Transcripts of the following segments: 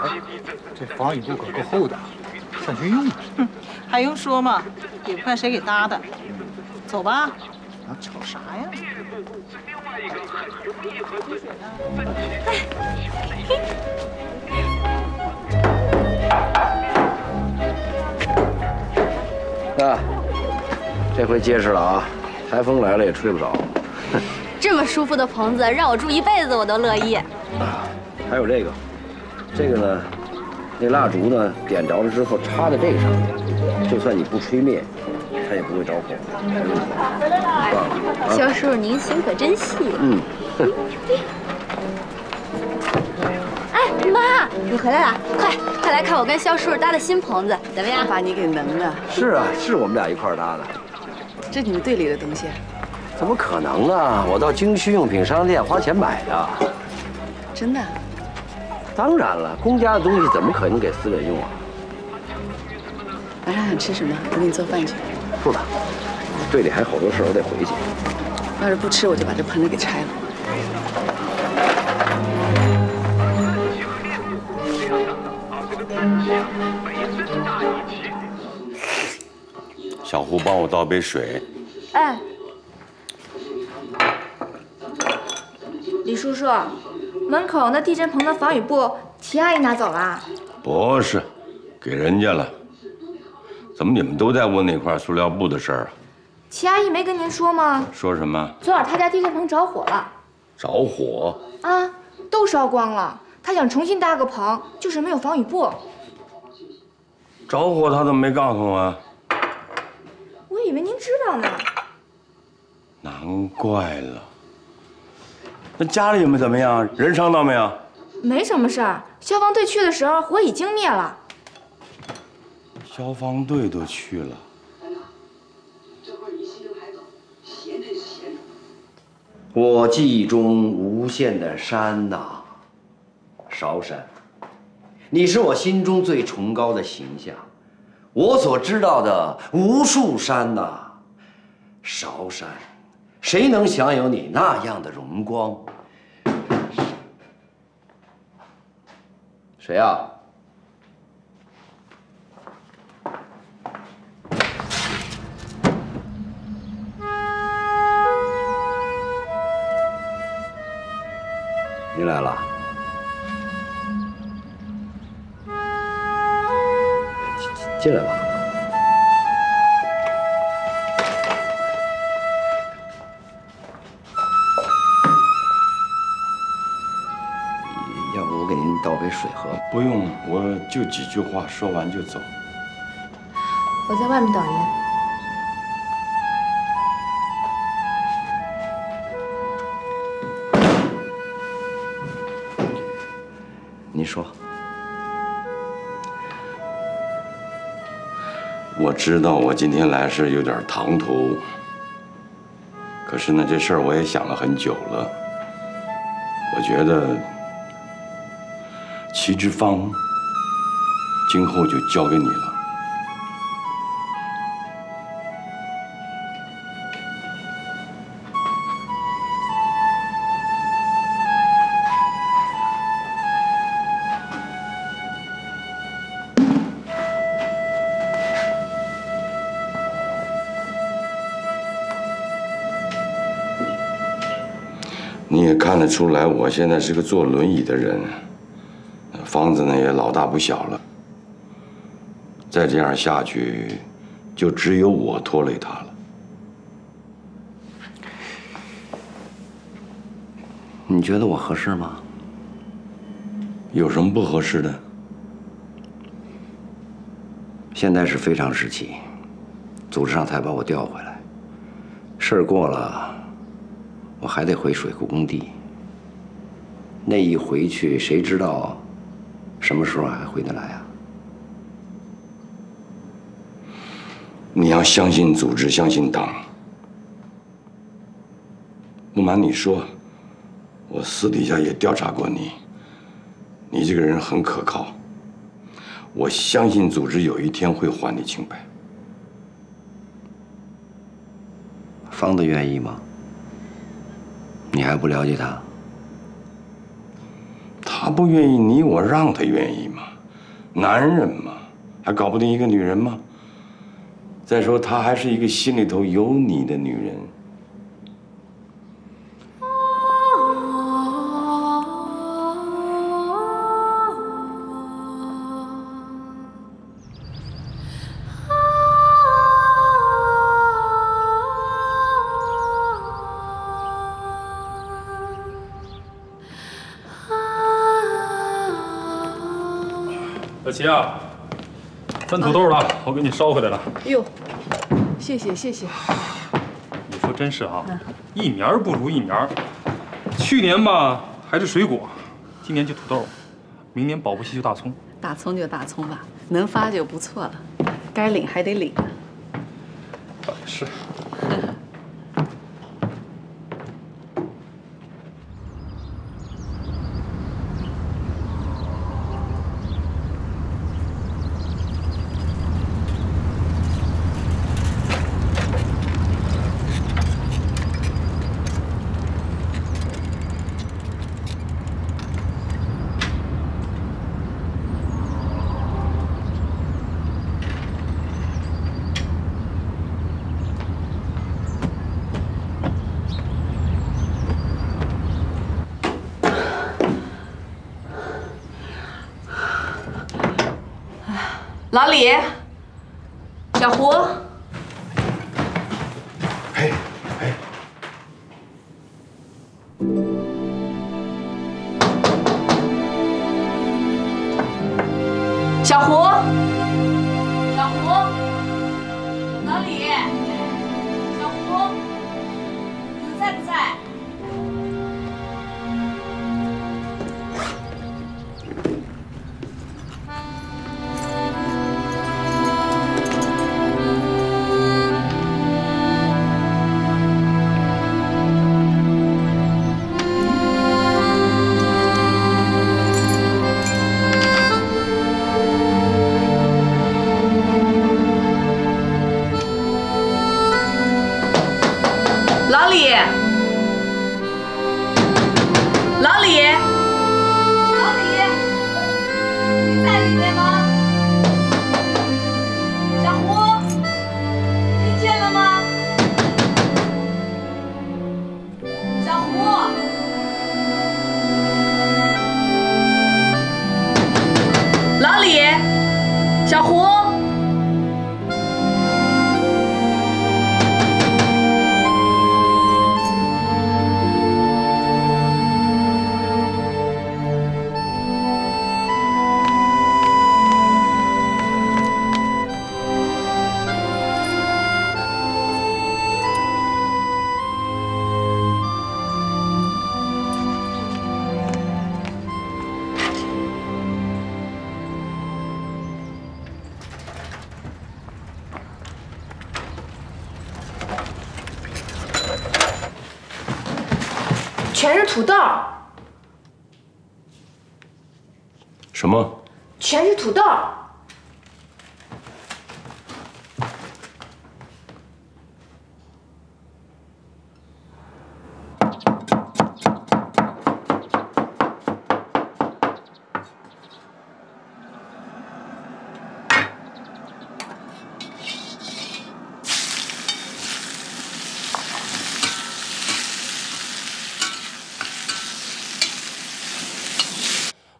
哎，这防雨布可够厚的，算军用的。哼，还用说吗？也不看谁给搭的。走吧。啊，吵啥呀？啊，这回结实了啊！台风来了也吹不倒。这么舒服的棚子，让我住一辈子我都乐意。啊，还有这个。 这个呢，那蜡烛呢，点着了之后插在这个上面，就算你不吹灭，它也不会着火。肖叔叔，您心可真细。嗯。哎，妈，你回来了，快来看我跟肖叔叔搭的新棚子，怎么样？把你给能的。是啊，是我们俩一块搭的。这是你们队里的东西？怎么可能啊！我到京需用品商店花钱买的。真的？ 当然了，公家的东西怎么可能给私人用啊？晚上想吃什么？我给你做饭去。不了，队里还好多事，我得回去。要是不吃，我就把这棚子给拆了。小胡，帮我倒杯水。哎，李叔叔。 门口那地震棚的防雨布，齐阿姨拿走了？不是，给人家了。怎么你们都在问那块塑料布的事儿啊？齐阿姨没跟您说吗？说什么？昨晚她家地震棚着火了。着火？啊，都烧光了。她想重新搭个棚，就是没有防雨布。着火她怎么没告诉我啊？我以为您知道呢。难怪了。 那家里们怎么样？人伤到没有？没什么事儿。消防队去的时候，火已经灭了。消防队都去了。我记忆中无限的山呐，韶山，你是我心中最崇高的形象。我所知道的无数山呐，韶山。 谁能享有你那样的荣光？谁啊？你来了？进来吧。 水喝不用，我就几句话说完就走。我在外面等您。您说，我知道我今天来是有点唐突，可是呢，这事儿我也想了很久了，我觉得。 齐之方，今后就交给你了。你也看得出来，我现在是个坐轮椅的人。 房子呢也老大不小了，再这样下去，就只有我拖累他了。你觉得我合适吗？有什么不合适的？现在是非常时期，组织上才把我调回来，事儿过了，我还得回水库工地。那一回去，谁知道？ 什么时候还回得来啊？你要相信组织，相信党。不瞒你说，我私底下也调查过你。你这个人很可靠，我相信组织有一天会还你清白。方子愿意吗？你还不了解他？他不愿意你我让他愿意吗？男人嘛，还搞不定一个女人吗？再说她还是一个心里头有你的女人。 小齐啊，分土豆了，我给你捎回来了。哟，谢谢谢谢。你说真是啊，一年不如一年。去年吧还是水果，今年就土豆，明年保不齐就大葱。大葱就大葱吧，能发就不错了。该领还得领。倒也是。 老李，小胡，哎，小胡，小胡，老李，小胡，你在不在？ 全是土豆，什么？全是土豆。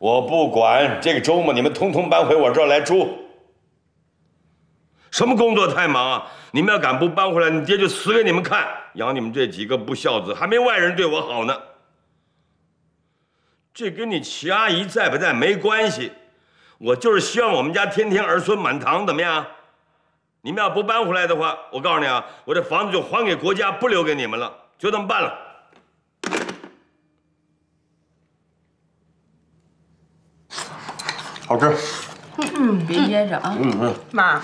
我不管，这个周末你们通通搬回我这儿来住。什么工作太忙啊！你们要敢不搬回来，你爹就死给你们看！养你们这几个不孝子，还没外人对我好呢。这跟你齐阿姨在不在没关系，我就是希望我们家天天儿孙满堂，怎么样？你们要不搬回来的话，我告诉你啊，我这房子就还给国家，不留给你们了，就这么办了。 好吃，别噎着啊！妈，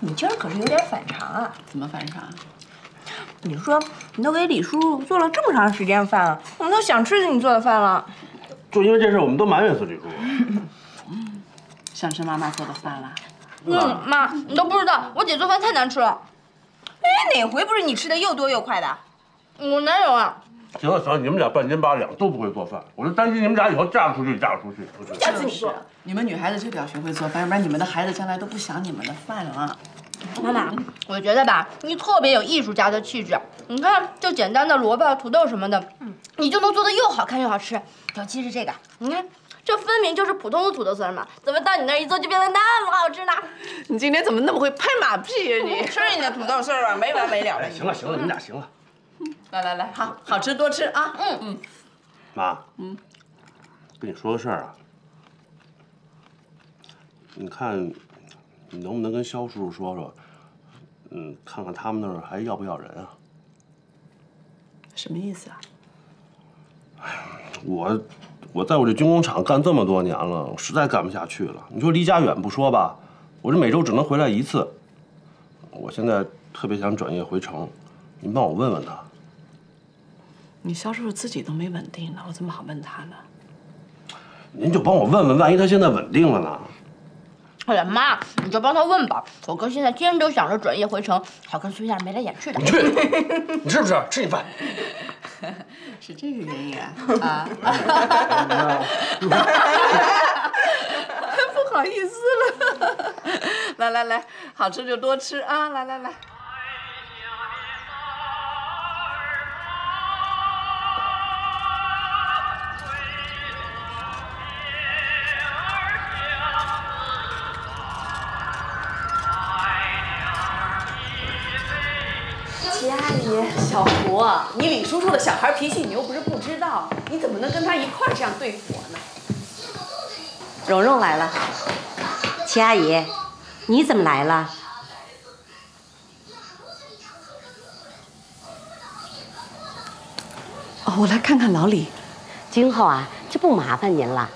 你今儿可是有点反常啊！怎么反常？你说你都给李叔叔做了这么长时间饭了，我们都想吃你做的饭了。就因为这事，我们都埋怨死李叔叔。想吃妈妈做的饭了？妈，你都不知道，我姐做饭太难吃了。哎，哪回不是你吃的又多又快的？我哪有啊？行了行了，你们俩半斤八两都不会做饭，我就担心你们俩以后嫁出去嫁不出去。我嫁出去，你们女孩子就得要学会做饭，要不然你们的孩子将来都不想你们的饭了啊。妈妈，我觉得吧，你特别有艺术家的气质。你看，就简单的萝卜、土豆什么的，你就能做的又好看又好吃。尤其是这个，你看。 这分明就是普通的土豆丝嘛，怎么到你那儿一做就变得那么好吃呢？你今天怎么那么会拍马屁呀你？吃你的土豆丝吧，没完没了的。行了行了，你们俩行了。来来来，好好吃多吃啊。嗯嗯。妈，跟你说个事儿啊，你看你能不能跟肖叔叔说说，看看他们那儿还要不要人啊？什么意思啊？我在我这军工厂干这么多年了，我实在干不下去了。你说离家远不说吧，我这每周只能回来一次。我现在特别想转业回城，你帮我问问他。你肖叔叔自己都没稳定呢，我怎么好问他呢？您就帮我问问，万一他现在稳定了呢？哎呀妈，你就帮他问吧。我哥现在天天都想着转业回城，好跟孙燕眉来眼去的。你去，你吃不吃？吃你饭。 是这个原因啊！啊，不好意思了。来来来，好吃就多吃啊！来来来。齐阿姨，小胡啊，你李叔叔的小孩脾气你又不是不知道，你怎么能跟他一块儿这样对付我呢？蓉蓉来了，齐阿姨，你怎么来了？哦，我来看看老李，今后啊，这不麻烦您了。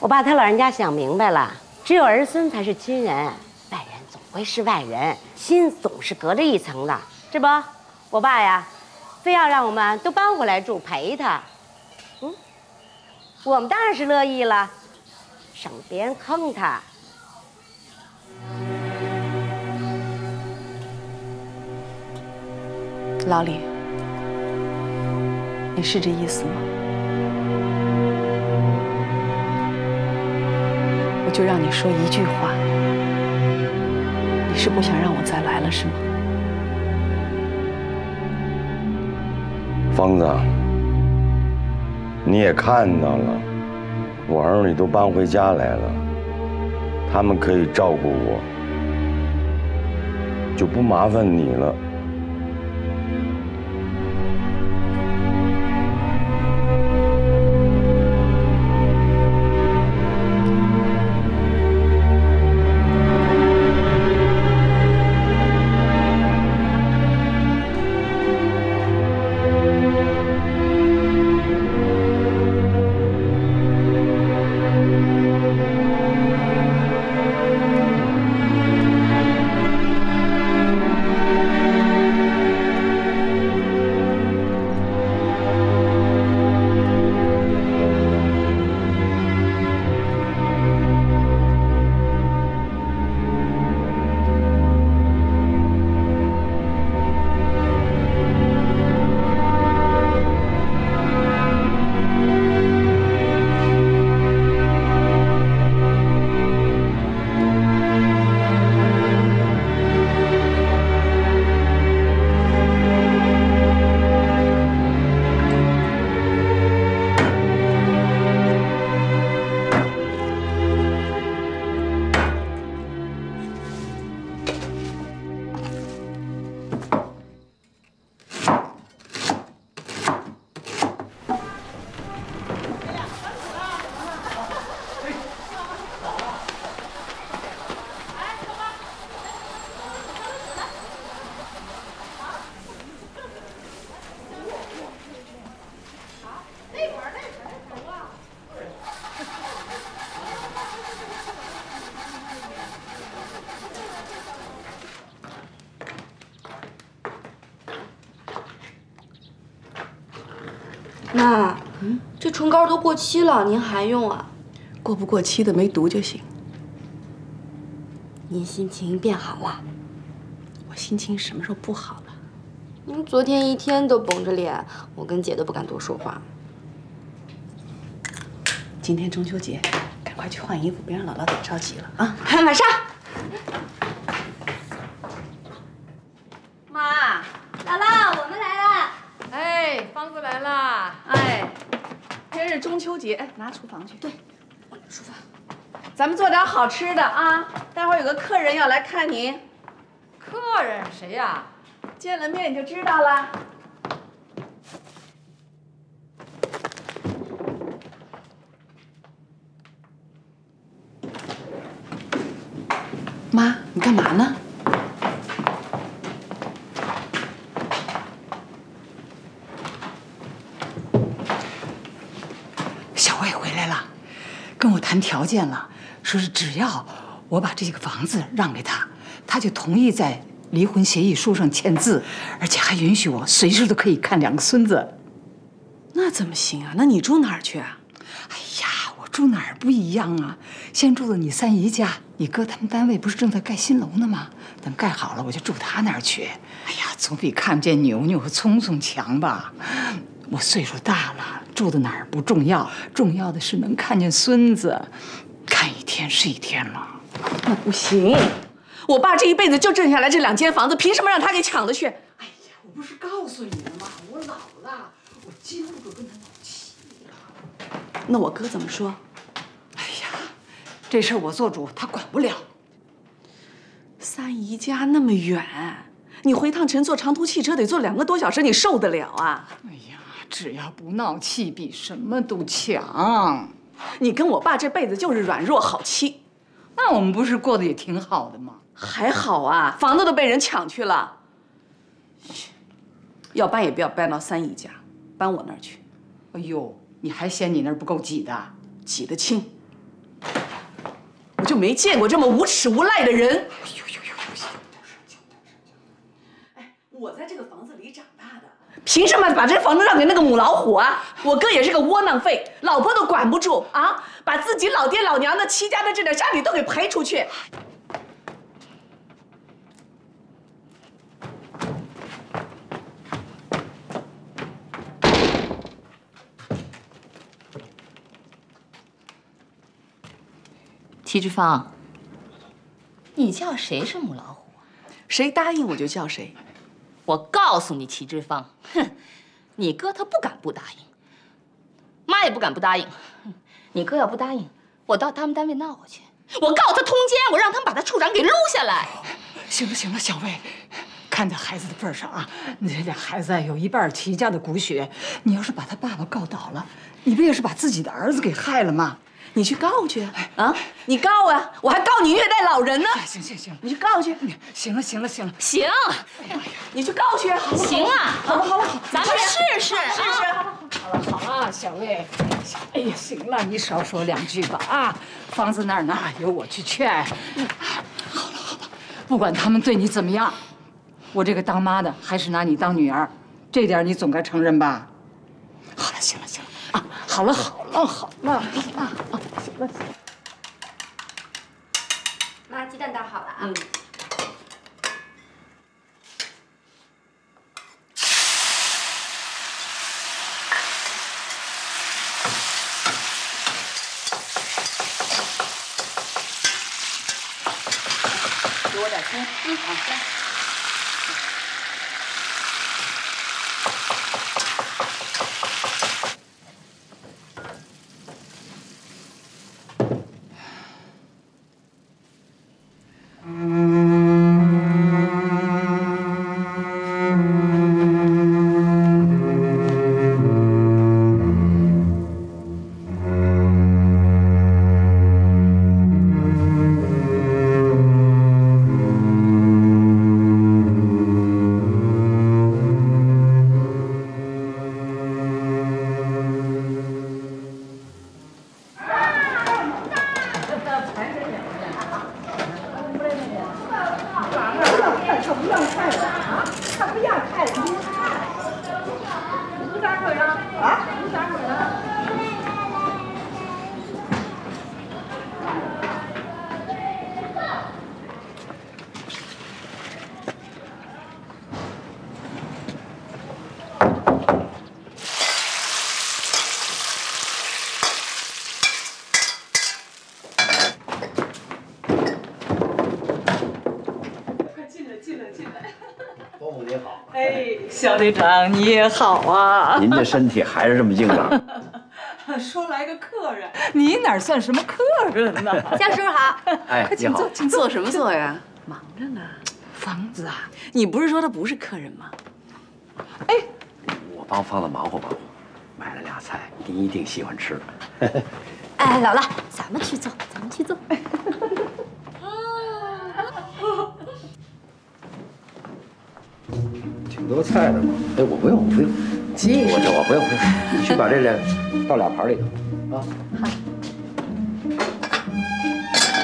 我把他老人家想明白了，只有儿孙才是亲人，外人总归是外人，心总是隔着一层的。 是不，我爸呀，非要让我们都搬回来住陪他，我们当然是乐意了，省别人坑他。老李，你是这意思吗？我就让你说一句话，你是不想让我再来了是吗？ 疯子，你也看到了，我儿女都搬回家来了，他们可以照顾我，就不麻烦你了。妈，这唇膏都过期了，您还用啊？过不过期的没毒就行。您心情变好了？我心情什么时候不好了？你昨天一天都绷着脸，我跟姐都不敢多说话。今天中秋节，赶快去换衣服，别让姥姥等着急了啊！马上。妈，姥姥，我们来了。哎，芳子来了。哎，今日中秋节，哎，拿厨房去。对，厨房。 咱们做点好吃的啊！待会儿有个客人要来看您。客人谁呀？见了面你就知道了。妈，你干嘛呢？小魏回来了，跟我谈条件了。 说是只要我把这个房子让给他，他就同意在离婚协议书上签字，而且还允许我随时都可以看两个孙子。那怎么行啊？那你住哪儿去啊？哎呀，我住哪儿不一样啊！先住到你三姨家，你哥他们单位不是正在盖新楼呢吗？等盖好了，我就住他那儿去。哎呀，总比看不见牛牛和聪聪强吧？我岁数大了，住到哪儿不重要，重要的是能看见孙子。 看一天是一天了，那不行！我爸这一辈子就挣下来这两间房子，凭什么让他给抢了去？哎呀，我不是告诉你了吗？我老了，我几乎都跟他闹气了。那我哥怎么说？哎呀，这事儿我做主，他管不了。三姨家那么远，你回趟城坐长途汽车得坐2个多小时，你受得了啊？哎呀，只要不闹气，比什么都强。 你跟我爸这辈子就是软弱好欺，那我们不是过得也挺好的吗？还好啊，房子都被人抢去了。要搬也不要搬到三姨家，搬我那儿去。哎呦，你还嫌你那儿不够挤的？挤得清。我就没见过这么无耻无赖的人。哎呦呦呦！哎，我在这个房子里长大的。 凭什么把这房子让给那个母老虎啊？我哥也是个窝囊废，老婆都管不住啊，把自己老爹老娘的齐家的这点家底都给赔出去。齐志芳，你叫谁是母老虎啊？谁答应我就叫谁。 我告诉你，齐志芳，哼，你哥他不敢不答应，妈也不敢不答应。你哥要不答应，我到他们单位闹过去，我告他通奸，我让他们把他处长给撸下来。行了行了，小魏，看在孩子的份上啊，你这俩孩子有一半齐家的骨血，你要是把他爸爸告倒了，你不也是把自己的儿子给害了吗？你去告去啊！你告啊！我还告你虐待老人呢！行行行，你去告去。行了行了行了行，你去告去。行啊，好了好了，咱们试试试试。好了好了，小魏，哎呀，行了，你少说2句吧啊！房子那儿呢，由我去劝。好了好了，不管他们对你怎么样，我这个当妈的还是拿你当女儿，这点你总该承认吧？好了行了行了。 啊，好了好了好了啊啊，行了行了。妈，鸡蛋打好了啊。嗯。给我点葱。嗯，好的。小队长你也好啊，您这身体还是这么硬朗。说来个客人，你哪算什么客人呢？江师傅好，哎，你好，请坐，坐什么坐呀？忙着呢。房子啊，你不是说他不是客人吗？哎，我帮房子忙活忙活，买了俩菜，你一定喜欢吃。哎，姥姥，咱们去坐，咱们去坐。 挺多菜的嘛，哎，我不用，我不用，我不用，不用，你去把这俩倒俩盘里头，啊。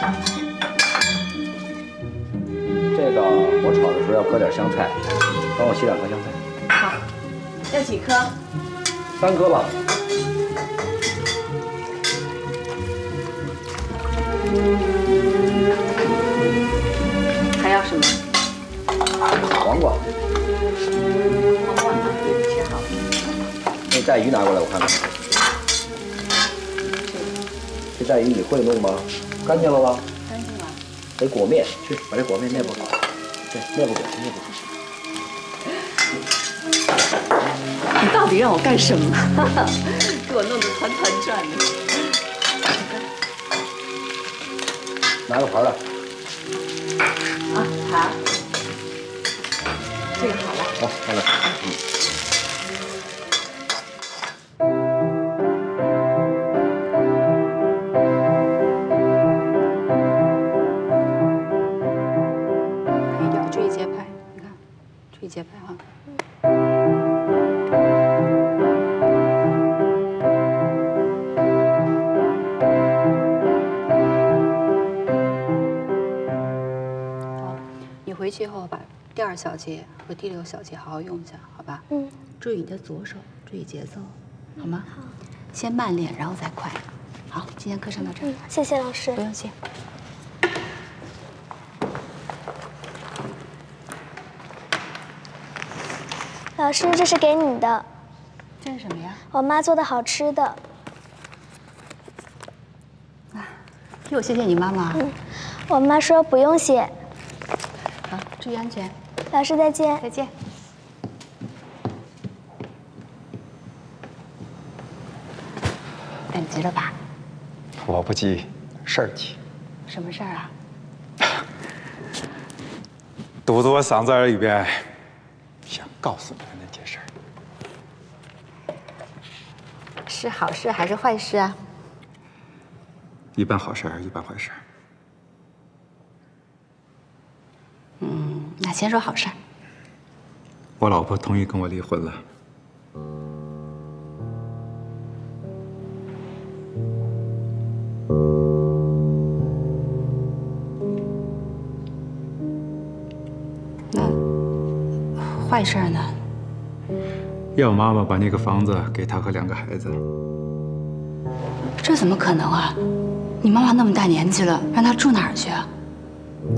好。这个我炒的时候要搁点香菜，帮我洗两颗香菜。好。要几颗？3颗吧。还要什么？ 黄瓜，切好。那带鱼拿过来，我看看。这带鱼你会弄吗？干净了吧？干净了。得裹面，去把这裹面面不裹。对，面不裹，面不裹。你到底让我干什么？给我弄得团团转的。拿个盘来。啊，盘。 这个好了，好，好了。可以点，注意节拍，你看，注意节拍哈。好，你回去以后把。 第2小节和第6小节好好用一下，好吧？嗯，注意你的左手，注意节奏，好吗？好，先慢练，然后再快。好，今天课上到这儿。谢谢老师。不用谢。老师，这是给你的。这是什么呀？我妈做的好吃的。啊，替我谢谢你妈妈。嗯，我妈说不用谢。 好，注意安全。老师再见。再见。哎，你急了吧？我不急，事儿急。什么事儿啊？堵着我嗓子眼里边，想告诉你的那件事儿，是好事还是坏事啊？一半好事，一半坏事。 嗯，那先说好事儿。我老婆同意跟我离婚了。那坏事呢？要妈妈把那个房子给她和2个孩子。这怎么可能啊？你妈妈那么大年纪了，让她住哪儿去啊？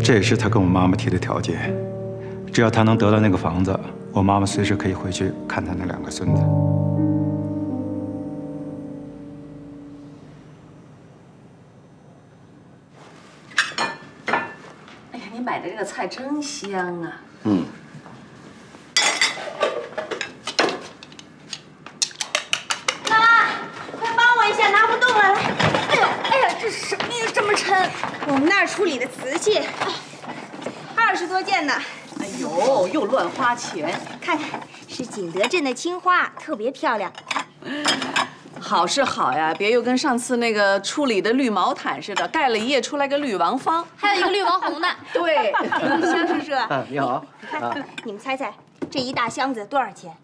这也是他跟我妈妈提的条件，只要他能得到那个房子，我妈妈随时可以回去看他那2个孙子。哎呀，你买的这个菜真香啊！嗯。妈妈，快帮我一下，拿不动了！来，哎呦，哎呀，这什么呀，这么沉！ 我们那儿处理的瓷器，20多件呢。哎呦，又乱花钱！看看，是景德镇的青花，特别漂亮。好是好呀，别又跟上次那个处理的绿毛毯似的，盖了一夜出来个绿王方，还有一个绿王红呢。对，肖叔叔，你好。看，你们猜猜，这一大箱子多少钱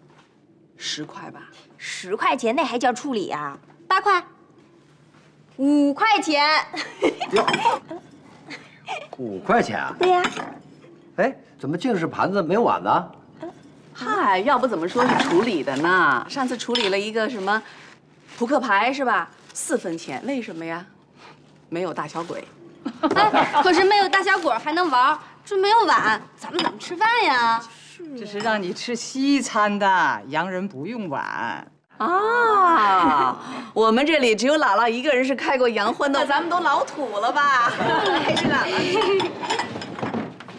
？10块吧。10块钱那还叫处理啊？8块。 5块钱，5块钱啊？对呀。哎，怎么净是盘子没有碗呢？嗨，要不怎么说是处理的呢？上次处理了一个什么扑克牌是吧？4分钱，为什么呀？没有大小鬼。哎，可是没有大小鬼还能玩，这没有碗，咱们怎么吃饭呀？这是让你吃西餐的，洋人不用碗。 啊，我们这里只有姥姥一个人是开过洋荤的，咱们都老土了吧？还是姥姥。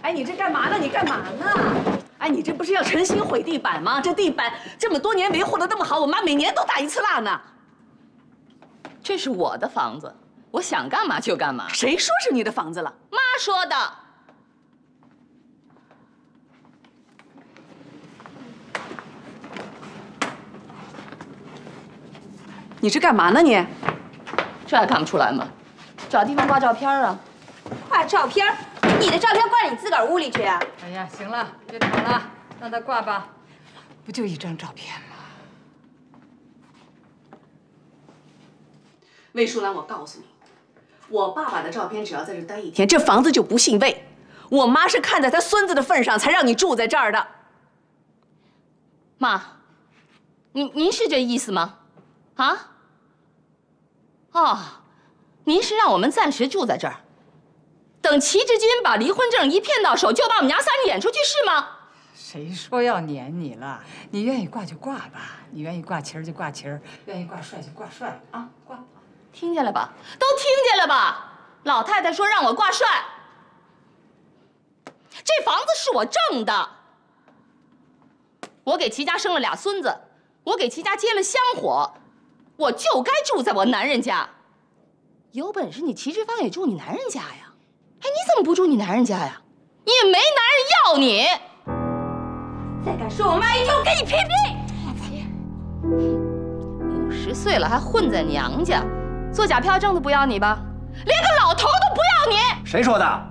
哎，你这干嘛呢？你干嘛呢？哎，你这不是要诚心毁地板吗？这地板这么多年维护的那么好，我妈每年都打一次蜡呢。这是我的房子，我想干嘛就干嘛。谁说是你的房子了？妈说的。你这干嘛呢你？这还看不出来吗？找地方挂照片啊。挂照片？ 你的照片挂你自个儿屋里去啊！哎呀，行了，别谈了，让他挂吧。不就一张照片吗？魏淑兰，我告诉你，我爸爸的照片只要在这待一天，这房子就不姓魏。我妈是看在她孙子的份上才让你住在这儿的。妈，您是这意思吗？啊？哦，您是让我们暂时住在这儿？ 等齐志军把离婚证一骗到手，就把我们娘仨撵出去是吗？谁说要撵你了？你愿意挂就挂吧，你愿意挂旗儿就挂旗儿，愿意挂帅就挂帅啊！挂，听见了吧？都听见了吧？老太太说让我挂帅，这房子是我挣的。我给齐家生了俩孙子，我给齐家接了香火，我就该住在我男人家。有本事你齐志芳也住你男人家呀！ 哎，你怎么不住你男人家呀？你也没男人要你。再敢说我妈一句，我跟你拼命！50岁了还混在娘家，做假票证都不要你吧？连个老头都不要你！谁说的？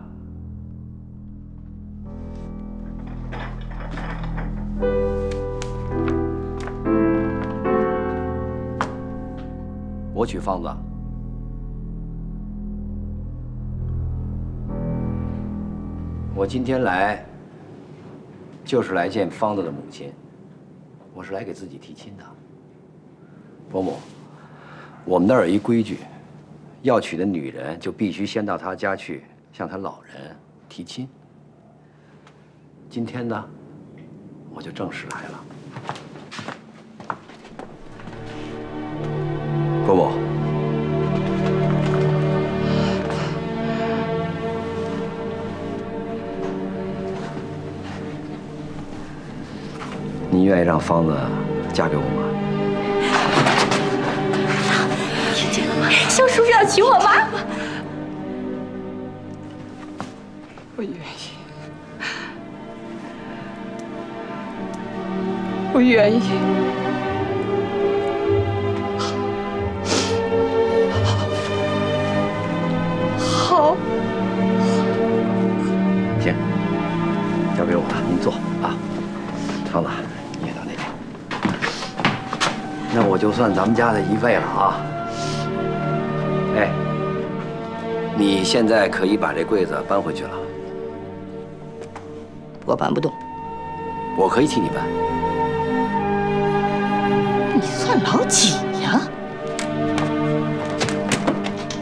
我娶芳子。 我今天来，就是来见芳子的母亲。我是来给自己提亲的。伯母，我们那儿有一规矩，要娶的女人就必须先到她家去向她老人提亲。今天呢，我就正式来了。伯母。 你愿意让芳子嫁给我吗？听见了吗？肖叔叔要娶我妈，我愿意，我愿意。好，行，交给我了，您坐啊，芳子。 那我就算咱们家的一位了啊！哎，你现在可以把这柜子搬回去了。我搬不动。我可以替你搬。你算老几呀？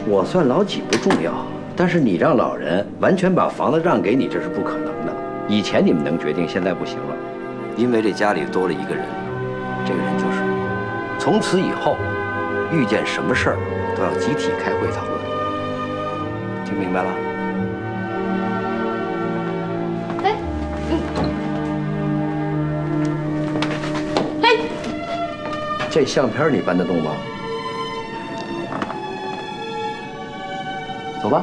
我算老几不重要，但是你让老人完全把房子让给你，这是不可能的。以前你们能决定，现在不行了，因为这家里多了一个人，这个人就是。 从此以后，遇见什么事儿都要集体开会讨论，听明白了？哎，哎，这相片你搬得动吗？走吧。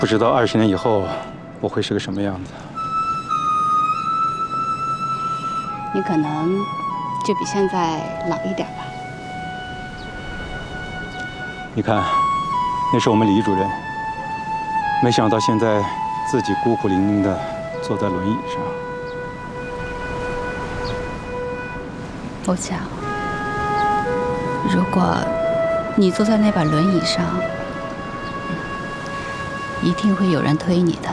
不知道20年以后我会是个什么样子？你可能就比现在老一点吧。你看，那是我们李主任，没想到现在自己孤苦伶仃的坐在轮椅上。我想，如果你坐在那把轮椅上，一定会有人推你的。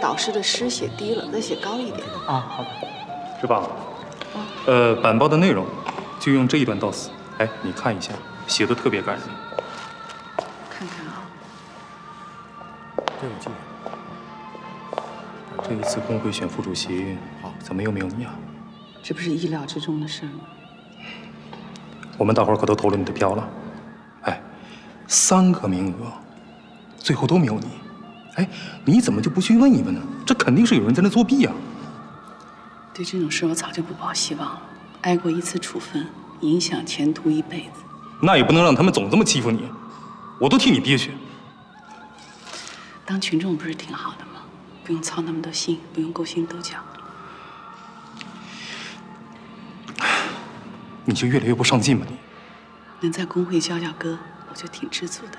老师的诗写低了，再写高一点啊！好的，是吧？板报的内容就用这一段到死。哎，你看一下，写的特别感人。看看啊，对我记得。这一次工会选副主席，好，怎么又没有你啊？这不是意料之中的事吗？我们大伙可都投了你的票了。哎，3个名额，最后都没有你。 哎，你怎么就不去问一问呢？这肯定是有人在那作弊呀！对这种事我早就不抱希望了，挨过一次处分，影响前途一辈子。那也不能让他们总这么欺负你，我都替你憋屈。当群众不是挺好的吗？不用操那么多心，不用勾心斗角。你就越来越不上进吧你！能在工会教教歌，我就挺知足的。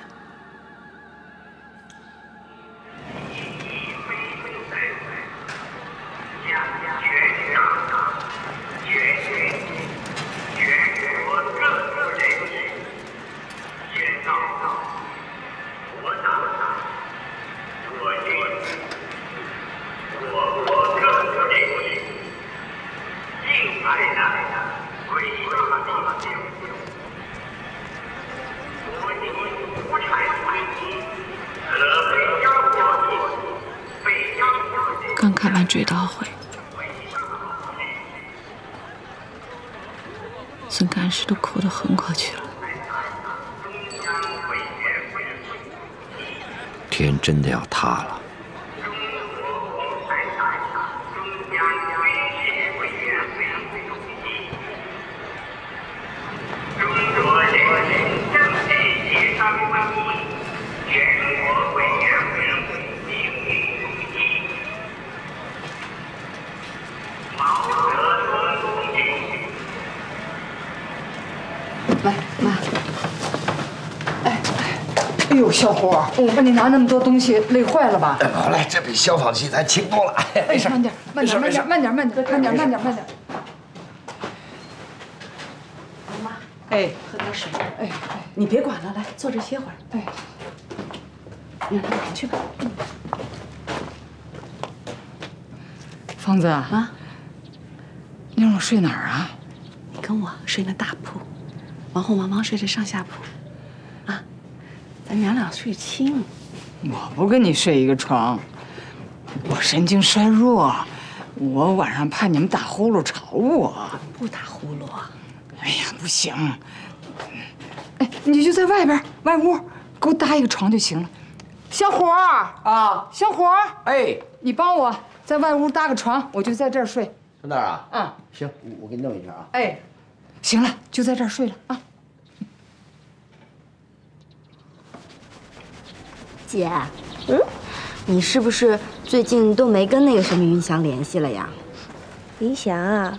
刚看完觉得懊悔，孙干事都哭得昏过去了。天真的要塌了。 小胡，我你拿那么多东西累坏了吧？好嘞，这比消防器咱轻多了。没事，慢点，慢点，慢点，慢点，慢点，慢点，慢点，慢点。妈，哎，喝点水。哎，你别管了，来坐这歇会儿。哎，你让他们去吧。芳子啊，你让我睡哪儿啊？你跟我睡那大铺，王红、王睡这上下铺。 咱娘俩睡轻，我不跟你睡一个床，我神经衰弱，我晚上怕你们打呼噜吵我。不打呼噜。哎呀，不行，哎，你就在外边外屋给我搭一个床就行了。小伙儿啊，小伙儿，哎，你帮我在外屋搭个床，我就在这儿睡。在那儿啊？啊，行，我给你弄一下啊。哎，行了，就在这儿睡了啊。 姐，你是不是最近都没跟那个什么云翔联系了呀？云翔啊，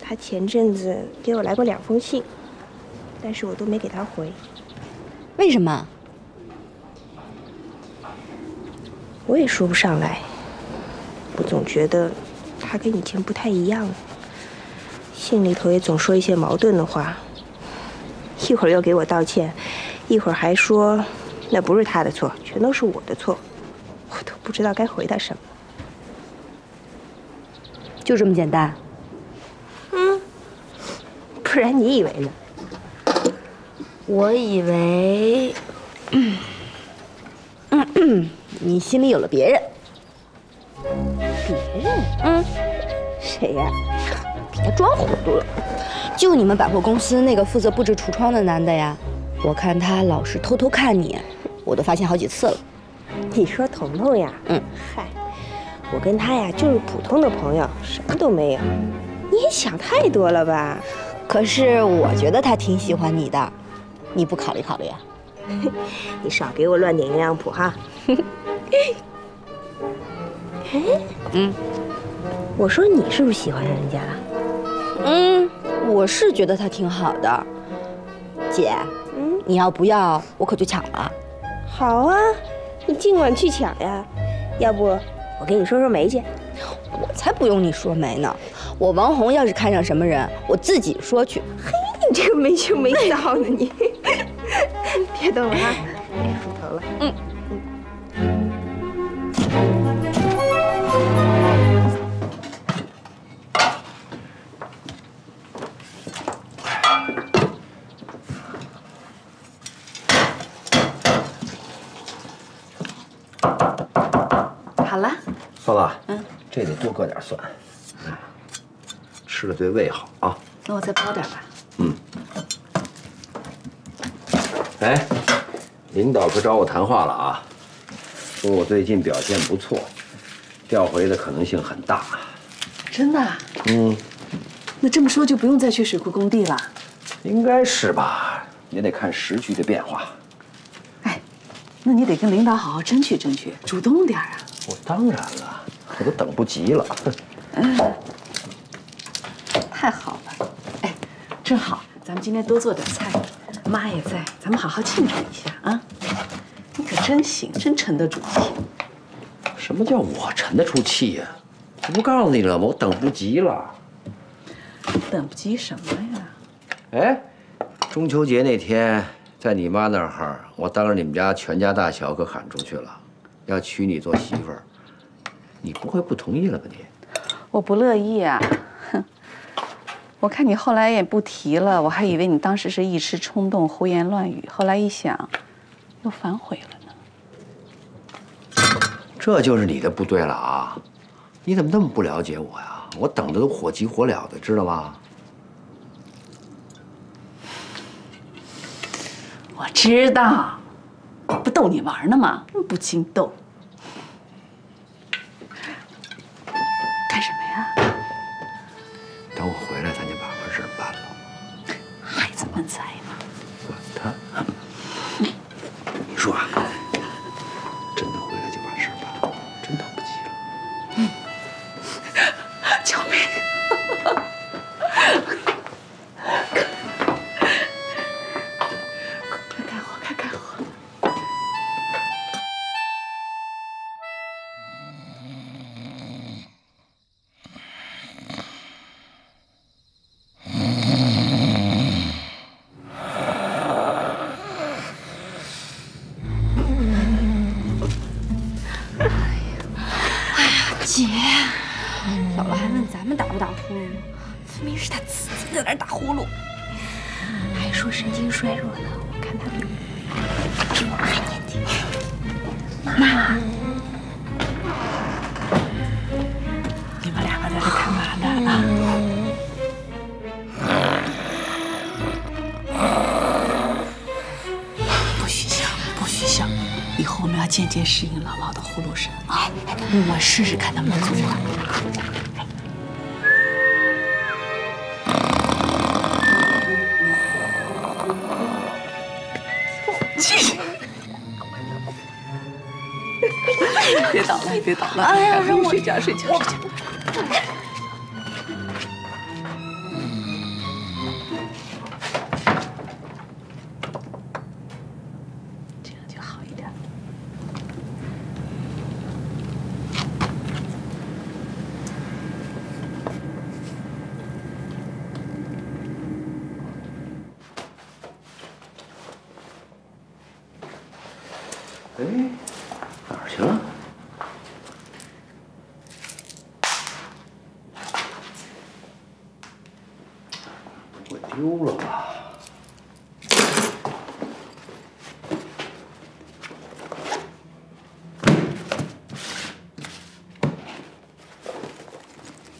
他前阵子给我来过2封信，但是我都没给他回。为什么？我也说不上来。我总觉得他跟以前不太一样，信里头也总说一些矛盾的话，一会儿又给我道歉，一会儿还说。 那不是他的错，全都是我的错，我都不知道该回答什么。就这么简单？不然你以为呢？我以为，你心里有了别人。别人？谁呀？还装糊涂了。就你们百货公司那个负责布置橱窗的男的呀，我看他老是偷偷看你，我都发现好几次了。你说彤彤呀，嗨，我跟他呀就是普通的朋友，什么都没有。你也想太多了吧？可是我觉得他挺喜欢你的，你不考虑考虑啊？你少给我乱点营养谱哈。哎，我说你是不是喜欢上人家了？我是觉得他挺好的。姐，你要不要？我可就抢了。好啊，你尽管去抢呀。要不我给你说说媒去？我才不用你说媒呢。我王红要是看上什么人，我自己说去。嘿，你这个没羞没臊的你，别动了啊，别梳头了。好了，芳芳，这得多搁点蒜，吃了对胃好啊。那我再包点吧。哎，领导可找我谈话了啊，说我最近表现不错，调回的可能性很大。真的？那这么说就不用再去水库工地了？应该是吧，也得看时局的变化。哎，那你得跟领导好好争取争取，主动点啊。我当然了，我都等不及了。太好了，哎，正好咱们今天多做点菜，妈也在，咱们好好庆祝一下啊！你可真行，真沉得住气。什么叫我沉得出气呀？我不告诉你了吗？我等不及了。等不及什么呀？哎，中秋节那天在你妈那儿，我当着你们家全家大小可喊出去了，要娶你做媳妇儿。你不会不同意了吧你？我不乐意啊。我看你后来也不提了，我还以为你当时是一时冲动、胡言乱语，后来一想，又反悔了呢。这就是你的不对了啊！你怎么那么不了解我呀？我等的都火急火燎的，知道吗？我知道，不逗你玩呢吗？不经逗。干什么呀？等我回来，咱就把婚事办了。孩子们在呢。管他。你说啊，真的回来就把事办了，真等不及了。救命！快干活，快干活！渐渐适应姥姥的呼噜声啊！我试试看能不能做到。别倒了，别倒了！哎呀，让我睡觉，睡觉，睡觉。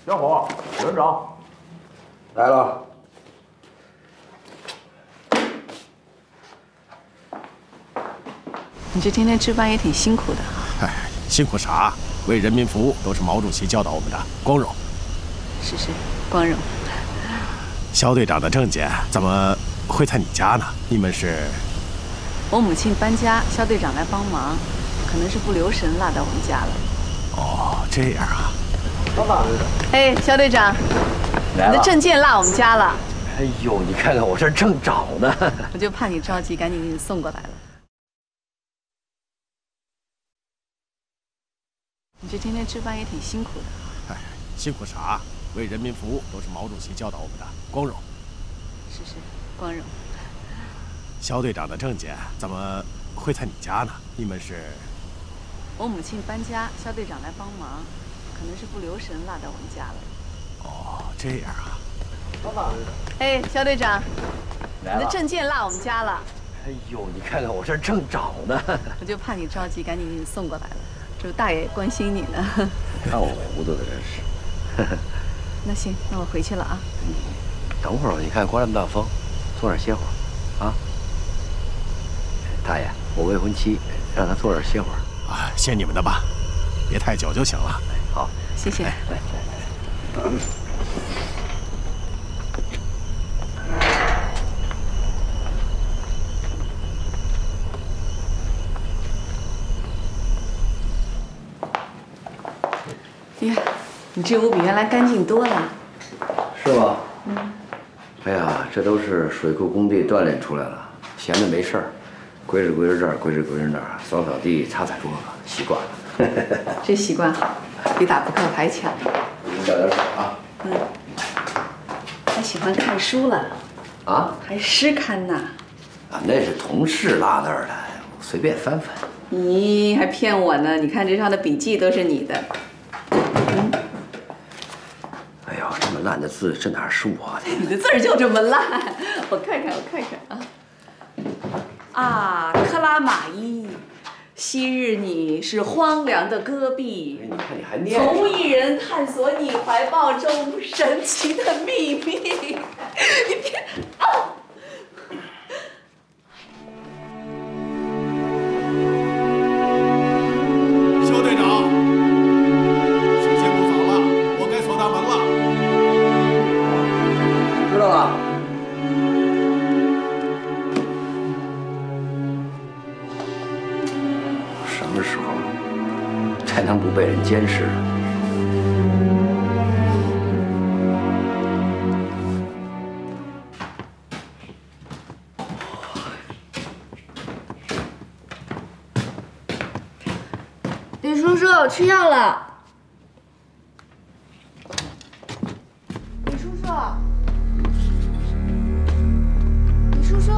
小虎，有人找。来了。你这天天值班也挺辛苦的哈。哎，辛苦啥？为人民服务都是毛主席教导我们的，光荣。是，光荣。肖队长的证件怎么会在你家呢？你们是？我母亲搬家，肖队长来帮忙，可能是不留神落到我们家了。哦，这样啊。老板。哎，肖队长。 你的证件落我们家了。哎呦，你看看我这正找呢。我就怕你着急，赶紧给你送过来了。你这天天值班也挺辛苦的。哎，辛苦啥？为人民服务都是毛主席教导我们的，光荣。是，光荣。肖队长的证件怎么会在你家呢？你们是？我母亲搬家，肖队长来帮忙，可能是不留神落到我们家了。 哦，这样啊。老板。哎，肖队长，你的证件落我们家了。哎呦，你看看我这正找呢。我就怕你着急，赶紧给你送过来了。这大爷关心你呢。看我糊涂的真是。那行，那我回去了啊。等会儿，你看刮这么大风，坐那儿歇会儿，啊。大爷，我未婚妻让她坐那儿歇会儿。啊，歇你们的吧，别太久就行了。好，谢谢。来。 呀，你这屋比原来干净多了，是吧？嗯。哎呀，这都是水库工地锻炼出来了，闲着没事儿，归置归置这儿，归置归置那儿，扫扫地，擦擦桌子，习惯了。这习惯好，比打扑克牌强。 找点水啊！嗯，还喜欢看书了啊？还诗刊呢？啊，那是同事落那儿的，我随便翻翻。你还骗我呢！你看这上的笔记都是你的。嗯。哎呦，这么烂的字，这哪是我的？你的字儿就这么烂，我看看啊！啊，克拉玛依。 昔日你是荒凉的戈壁，你看你还念，从无一人探索你怀抱中神奇的秘密。你别啊！肖队长，时间不早了，我该锁大门了。知道了。 什么时候才能不被人监视？李叔叔，我吃药了。李叔叔，李叔叔。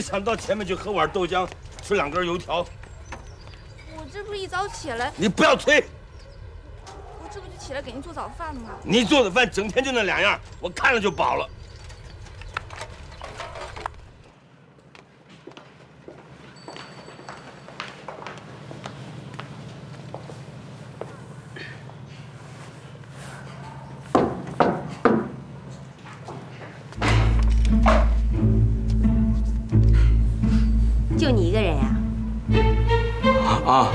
想到前面去喝碗豆浆，吃两根油条。我这不是一早起来？你不要推！我这不就起来给您做早饭吗？你做的饭整天就那两样，我看了就饱了。就你一个人呀？啊。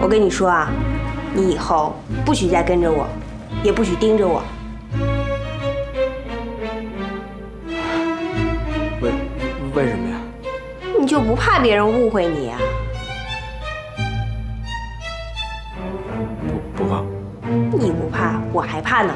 我跟你说啊，你以后不许再跟着我，也不许盯着我。为什么呀？你就不怕别人误会你啊？ 不怕，你不怕，我还怕呢。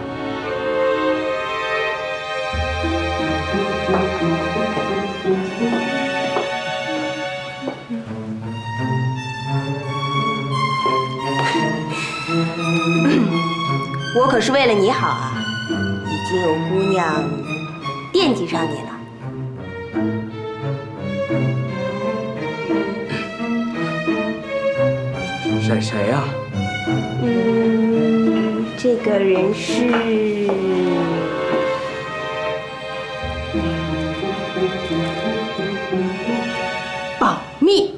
我可是为了你好啊，已经有姑娘惦记上你了。 谁呀？这个人是保密。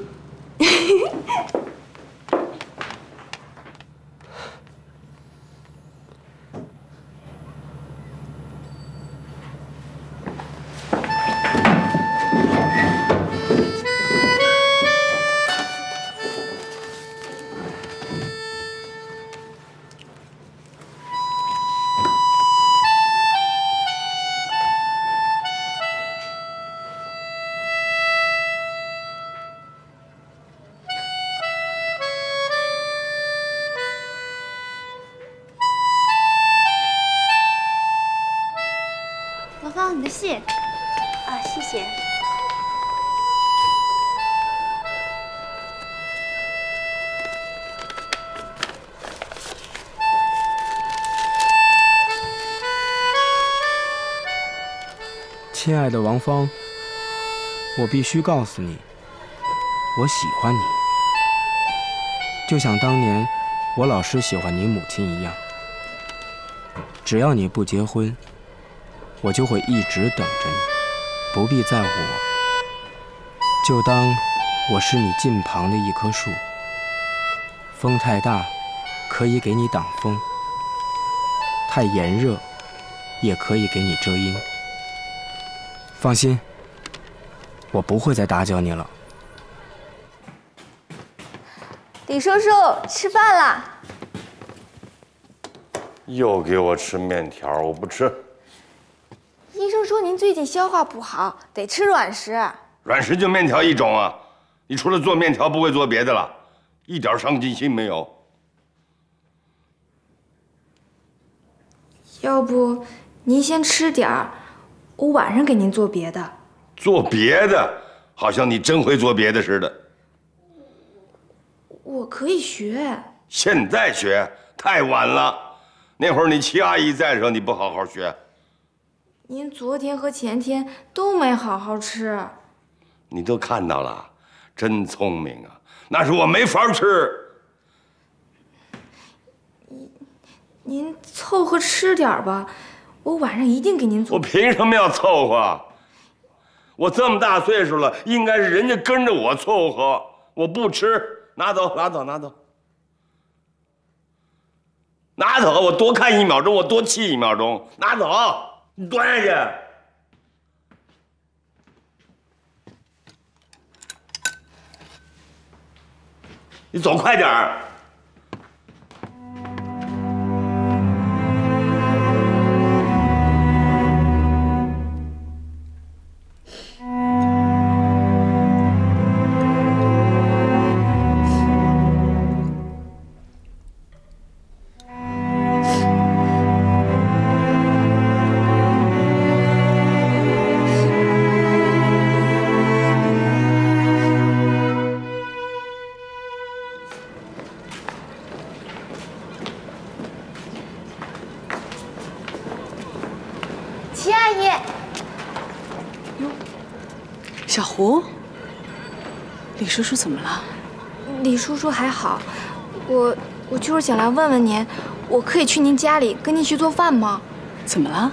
信啊，谢谢。亲爱的王芳，我必须告诉你，我喜欢你，就像当年我老师喜欢你母亲一样。只要你不结婚。 我就会一直等着你，不必在乎我，就当我是你近旁的一棵树。风太大，可以给你挡风；太炎热，也可以给你遮阴。放心，我不会再打搅你了。李叔叔，吃饭啦！又给我吃面条，我不吃。 医生说您最近消化不好，得吃软食。软食就面条一种啊！你除了做面条不会做别的了，一点上进心没有。要不您先吃点儿，我晚上给您做别的。做别的，好像你真会做别的似的。我可以学。现在学太晚了，那会儿你七阿姨在的时候你不好好学。 您昨天和前天都没好好吃，你都看到了，真聪明啊！那是我没法吃。您凑合吃点吧，我晚上一定给您做。我凭什么要凑合？我这么大岁数了，应该是人家跟着我凑合。我不吃，拿走，拿走，拿走，拿走！我多看一秒钟，我多气一秒钟，拿走。 你端下去！你走快点儿！李叔叔怎么了？李叔叔还好，我就是想来问问您，我可以去您家里跟您学做饭吗？怎么了？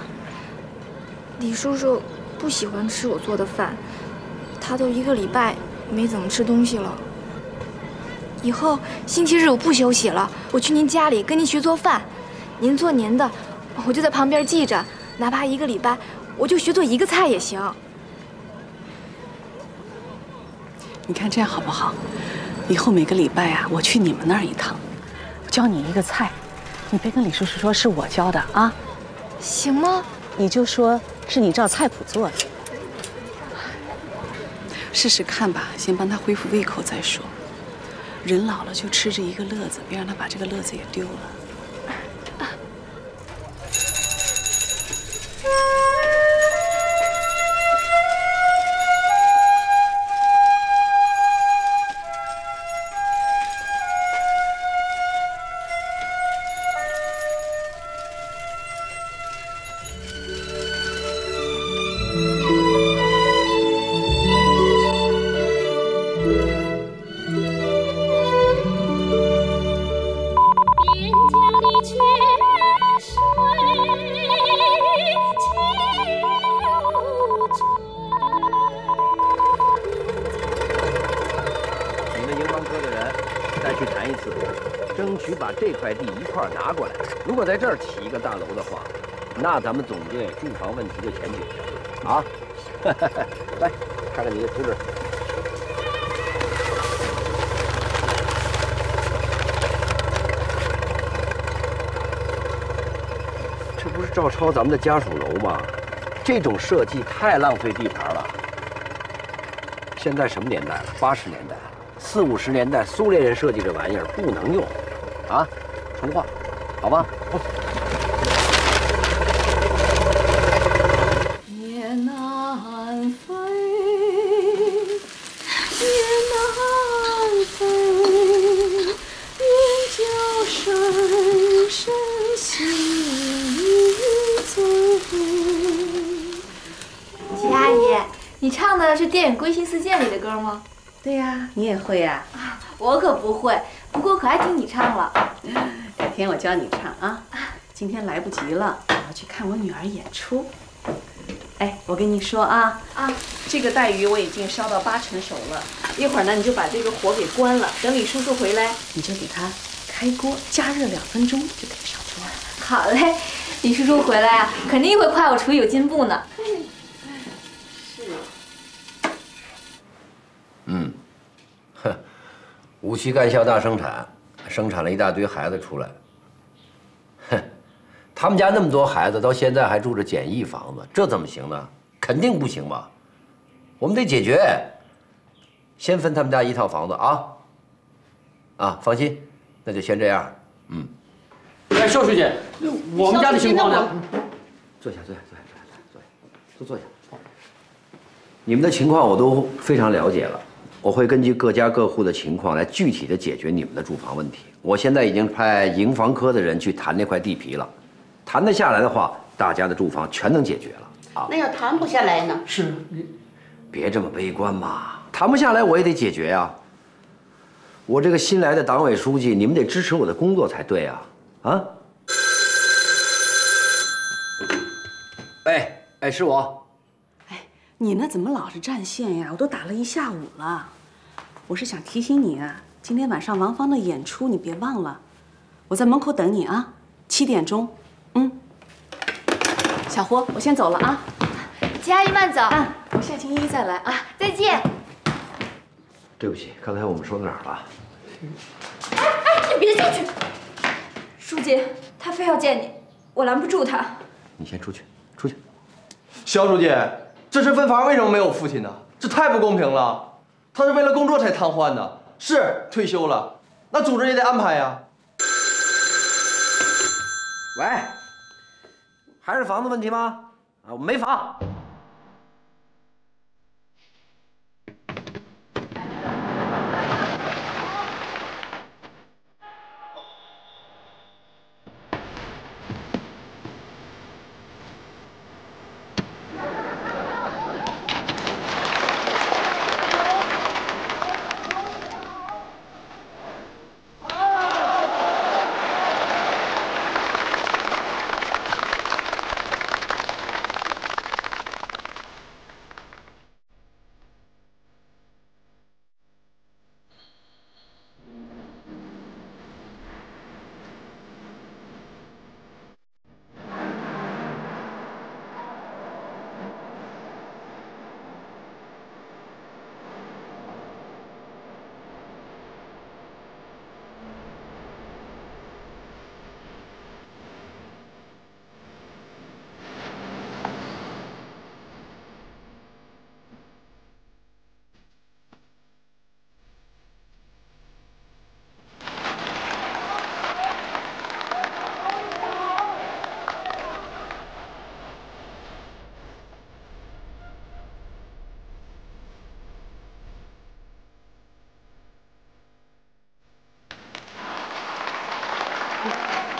李叔叔不喜欢吃我做的饭，他都一个礼拜没怎么吃东西了。以后星期日我不休息了，我去您家里跟您学做饭，您做您的，我就在旁边记着，哪怕一个礼拜，我就学做一个菜也行。你看这样好不好？以后每个礼拜啊，我去你们那儿一趟，我教你一个菜，你别跟李叔叔说是我教的啊，行吗？你就说是你照菜谱做的，试试看吧，先帮他恢复胃口再说。 人老了就吃着一个乐子，别让他把这个乐子也丢了。在这儿起一个大楼的话，那咱们总对住房问题就全解决了啊！来，看看你的图纸。这不是照抄咱们的家属楼吗？这种设计太浪费地盘了。现在什么年代了？80年代了，40、50年代苏联人设计这玩意儿不能用，啊，重画。 好吧。夜南飞，夜南飞，雁叫声声心醉。齐阿姨，你唱的是电影《归心似箭》里的歌吗？对呀，你也会呀？我可不会，不过可爱听你唱了。 今天我教你唱啊！今天来不及了，我要去看我女儿演出。哎，我跟你说啊，这个带鱼我已经烧到8成熟了，一会儿呢你就把这个火给关了，等李叔叔回来，你就给它开锅加热2分钟就可以上桌了。好嘞，李叔叔回来啊，肯定会夸我厨艺有进步呢。是。嗯，哼，无锡干校大生产，生产了一大堆孩子出来。 他们家那么多孩子，到现在还住着简易房子，这怎么行呢？肯定不行嘛！我们得解决，先分他们家一套房子啊！啊，放心，那就先这样。嗯。哎，肖书记，我们家的情况呢？坐下，坐下，坐下，坐下，都坐下。你们的情况我都非常了解了，我会根据各家各户的情况来具体的解决你们的住房问题。我现在已经派营房科的人去谈那块地皮了。 谈得下来的话，大家的住房全能解决了啊！那要谈不下来呢？是，别这么悲观嘛！谈不下来我也得解决呀、啊。我这个新来的党委书记，你们得支持我的工作才对啊！啊！哎哎，是我。哎，你那怎么老是占线呀？我都打了一下午了。我是想提醒你啊，今天晚上王芳的演出你别忘了，我在门口等你啊，7点钟。 嗯，小胡，我先走了啊，齐阿姨慢走。嗯，我下星期一再来啊，再见。对不起，刚才我们说到哪儿了？哎哎，你别进去，书记，他非要见你，我拦不住他。你先出去，出去。肖书记，这是分房为什么没有父亲呢？这太不公平了。他是为了工作才瘫痪的，是退休了，那组织也得安排呀。喂。 还是房子问题吗？啊，我没房。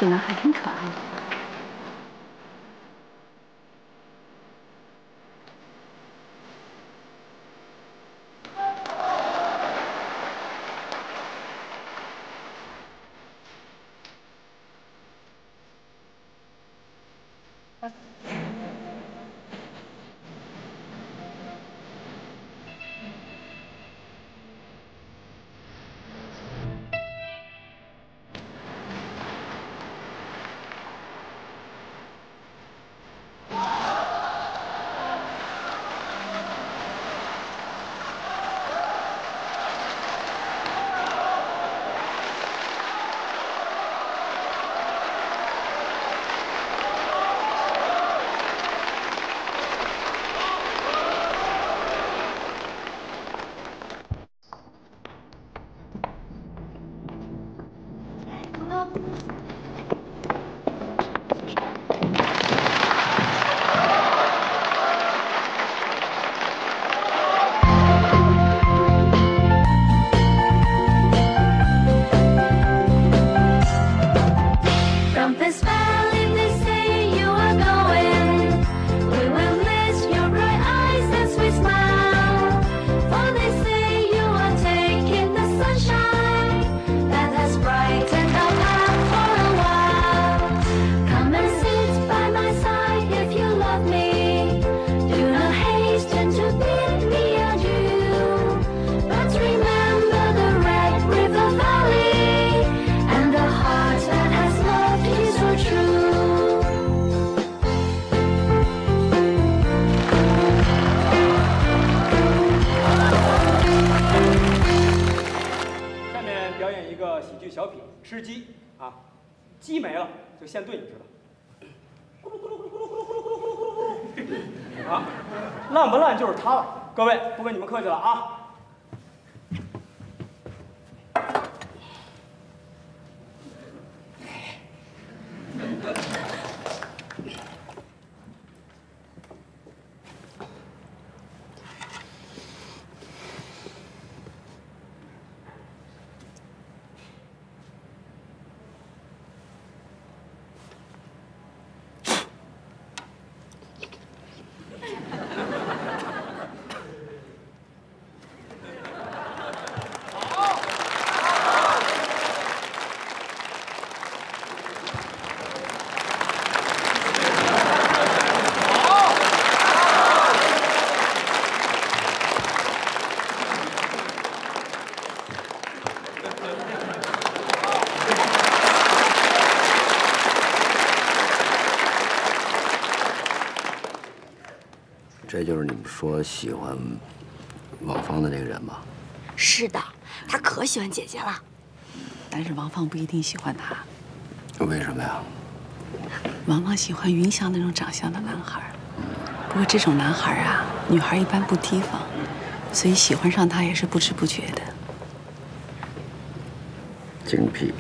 这个还挺可爱的。客气了啊！这就是你们说喜欢王芳的那个人吧？是的，他可喜欢姐姐了。但是王芳不一定喜欢他。为什么呀？王芳喜欢云翔那种长相的男孩，不过这种男孩啊，女孩一般不提防，所以喜欢上他也是不知不觉的。精辟。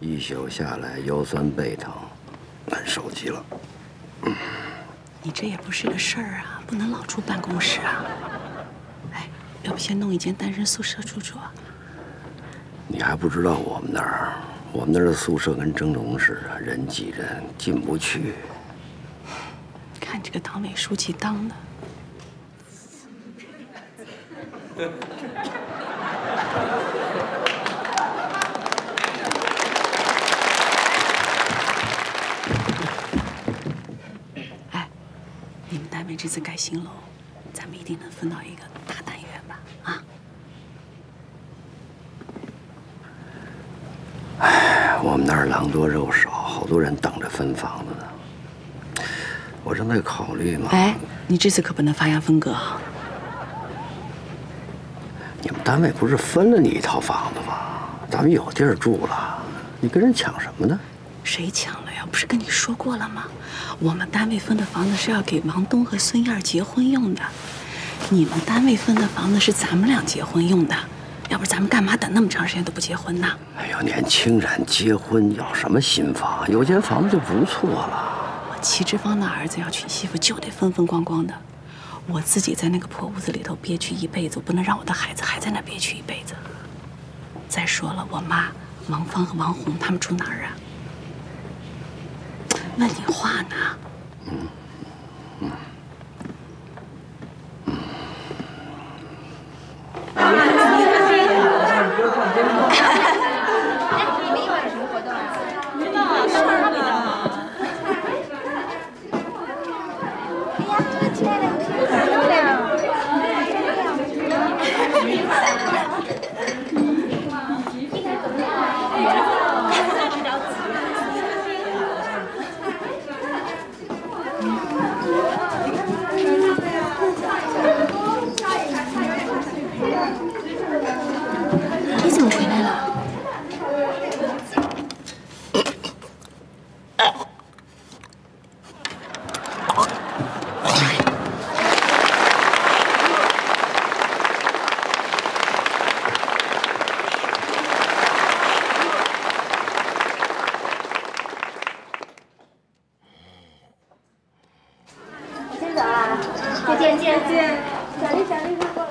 一宿下来，腰酸背疼，难受极了。你这也不是个事儿啊，不能老住办公室啊。哎，要不先弄一间单身宿舍住住啊？你还不知道我们那儿的宿舍跟蒸笼似的，人挤人，进不去。看这个党委书记当的。 这次盖新楼，咱们一定能分到一个大单元吧？啊！哎，我们那儿狼多肉少，好多人等着分房子呢。我正在考虑嘛。哎，你这次可不能发扬风格啊！你们单位不是分了你一套房子吗？咱们有地儿住了，你跟人抢什么呢？谁抢了呀？我不是跟你说过了吗？我们单位分的房子是要给王东和孙燕结婚用的，你们单位分的房子是咱们俩结婚用的，要不咱们干嘛等那么长时间都不结婚呢？哎呦，年轻人结婚要什么新房？有间房子就不错了。我齐志芳的儿子要娶媳妇就得风风光光的，我自己在那个破屋子里头憋屈一辈子，我不能让我的孩子还在那憋屈一辈子。再说了，我妈王芳和王红他们住哪儿啊？ 问你话呢？哎，你们一会儿有什么活动啊？没有，事儿没有。哎呀，这个亲爱的，你真漂亮！真漂亮！ 你怎么回来了？我先走了，再见，再见，奖励，奖励，快过来。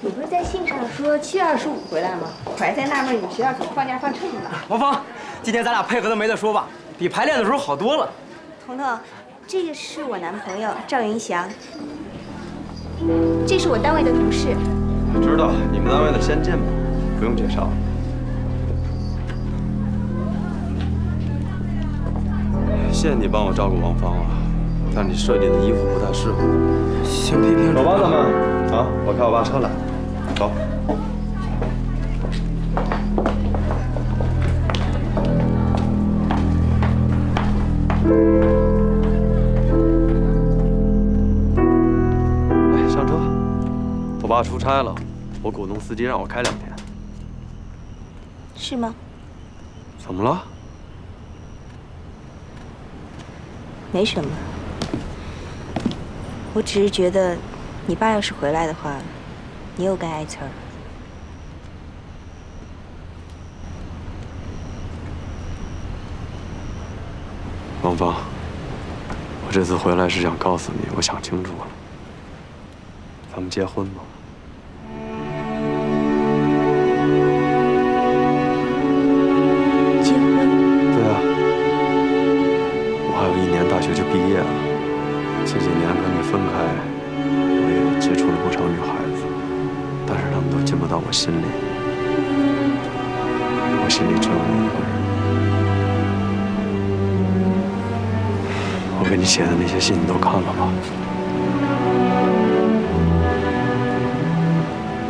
你不是在信上说7月25回来吗？我还在纳闷你们学校怎么放假放这么晚。王芳，今天咱俩配合的没得说吧，比排练的时候好多了。彤彤，这个是我男朋友赵云翔，这是我单位的同事。我知道你们单位的先进嘛，不用介绍。谢谢你帮我照顾王芳啊。 但你设计的衣服不太适合。先批评走吧，咱们啊，我开我爸车来，走。哎，上车。我爸出差了，我鼓动司机让我开2天。是吗？怎么了？没什么。 我只是觉得，你爸要是回来的话，你又该挨刺儿。王芳，我这次回来是想告诉你，我想清楚了，咱们结婚吧。 心里，我心里只有你一个人。我给你写的那些信，你都看了吧？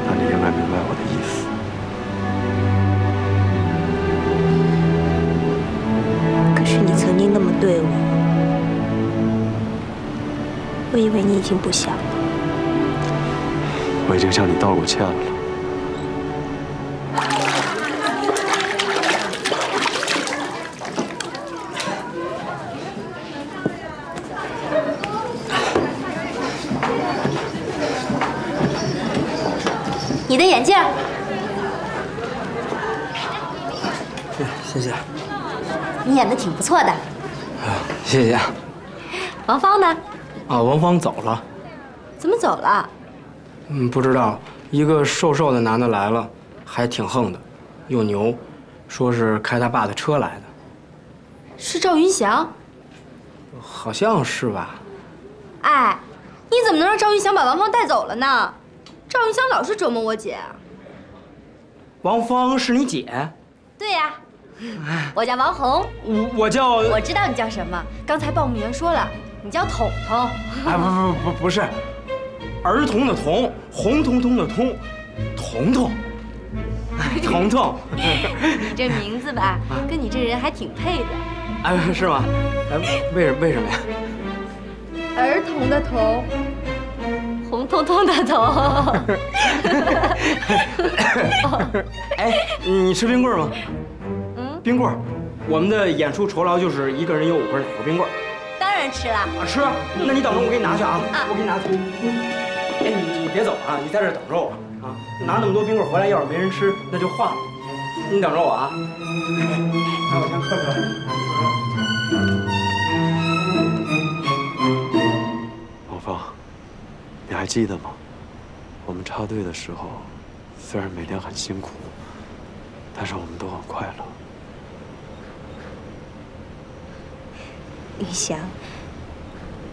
那你应该明白我的意思。可是你曾经那么对我，我以为你已经不想了。我已经向你道过歉了。 你的眼镜，谢谢。你演的挺不错的，谢谢。王芳呢？啊，王芳走了。怎么走了？嗯，不知道。一个瘦瘦的男的来了，还挺横的，又牛，说是开他爸的车来的。是赵云翔？好像是吧。哎，你怎么能让赵云翔把王芳带走了呢？ 赵云香老是折磨我姐。王芳是你姐？对呀，我叫王红。我叫……我知道你叫什么。刚才报幕员说了，你叫彤彤。哎，不是，儿童的童，红彤彤的彤，彤彤。哎，彤彤。你这名字吧，跟你这人还挺配的。哎，是吗？哎，为什么呀？儿童的童。 红彤彤的头。哎，你吃冰棍吗？嗯，冰棍，我们的演出酬劳就是一个人有5根奶油冰棍。当然吃了啊，吃。那你等着，我给你拿去啊。啊，我给你拿去。哎，你别走啊，你在这等着我啊。拿那么多冰棍回来，要是没人吃，那就换了。你等着我啊。那我先喝水。王芳，你还记得吗？我们插队的时候，虽然每天很辛苦，但是我们都很快乐。 你想，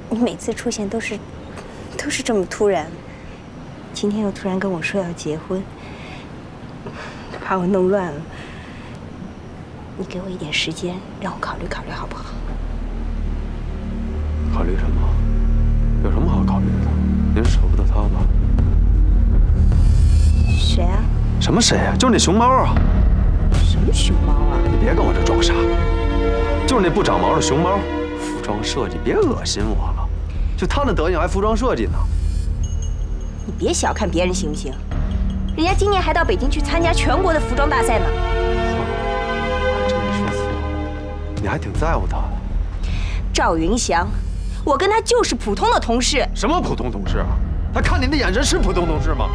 你每次出现都是这么突然，今天又突然跟我说要结婚，把我弄乱了。你给我一点时间，让我考虑考虑好不好？考虑什么？有什么好考虑的？您舍不得他吧？谁啊？什么谁啊？就是那熊猫啊！什么熊猫啊？你别跟我这装傻，就是那不长毛的熊猫。 服装设计，别恶心我了！就他那德行还服装设计呢。你别小看别人行不行？人家今年还到北京去参加全国的服装大赛呢。还真没说错，你还挺在乎他的。赵云翔，我跟他就是普通的同事。什么普通同事啊？他看你的眼神是普通同事吗？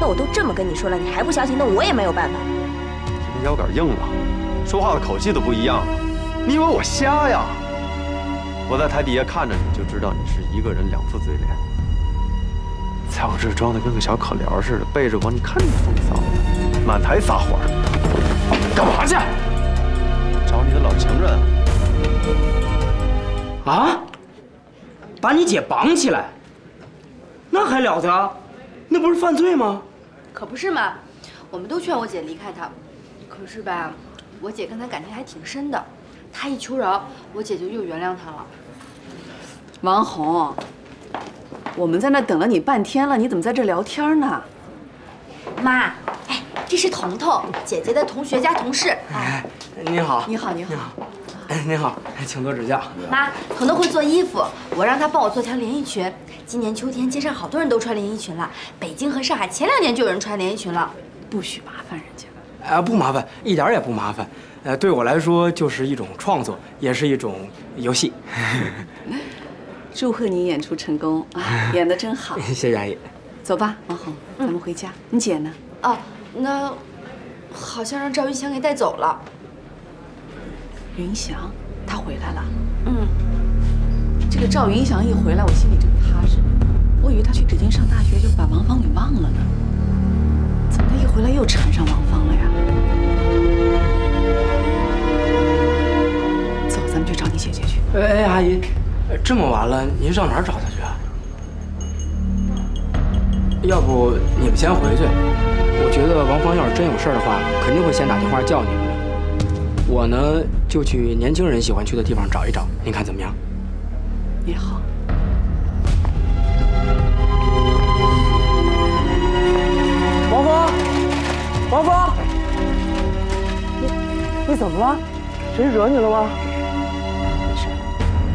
那我都这么跟你说了，你还不相信，那我也没有办法。这腰杆硬了，说话的口气都不一样了。你以为我瞎呀？ 我在台底下看着你，就知道你是一个人2副嘴脸，在我这装的跟个小可怜似的，背着我，你看你风骚的，满台撒欢，干嘛去？找你的老情人啊？把你姐绑起来，那还了得？那不是犯罪吗？可不是嘛，我们都劝我姐离开他，可是吧，我姐跟他感情还挺深的。 他一求饶，我姐就又原谅他了。王红，我们在那等了你半天了，你怎么在这聊天呢？妈，哎，这是彤彤，姐姐的同学加同事。哎，你好，你好，你好，哎，你好，请多指教。妈，彤彤会做衣服，我让她帮我做条连衣裙。今年秋天，街上好多人都穿连衣裙了，北京和上海前2年就有人穿连衣裙了，不许麻烦人家。 啊，不麻烦，一点也不麻烦。对我来说就是一种创作，也是一种游戏。祝贺你演出成功啊，演得真好。谢谢阿姨。走吧，王红，咱们回家。你姐呢？哦，那好像让赵云翔给带走了。云翔，他回来了。嗯。这个赵云翔一回来，我心里就不踏实。我以为他去北京上大学，就把王芳给忘了呢。 怎么他一回来又缠上王芳了呀？走，咱们去找你姐姐去。哎，阿姨，这么晚了，您上哪儿找她去啊？要不你们先回去，我觉得王芳要是真有事儿的话，肯定会先打电话叫你们的。我呢，就去年轻人喜欢去的地方找一找，您看怎么样？也好。 王芳，你怎么了？谁惹你了吗？没事。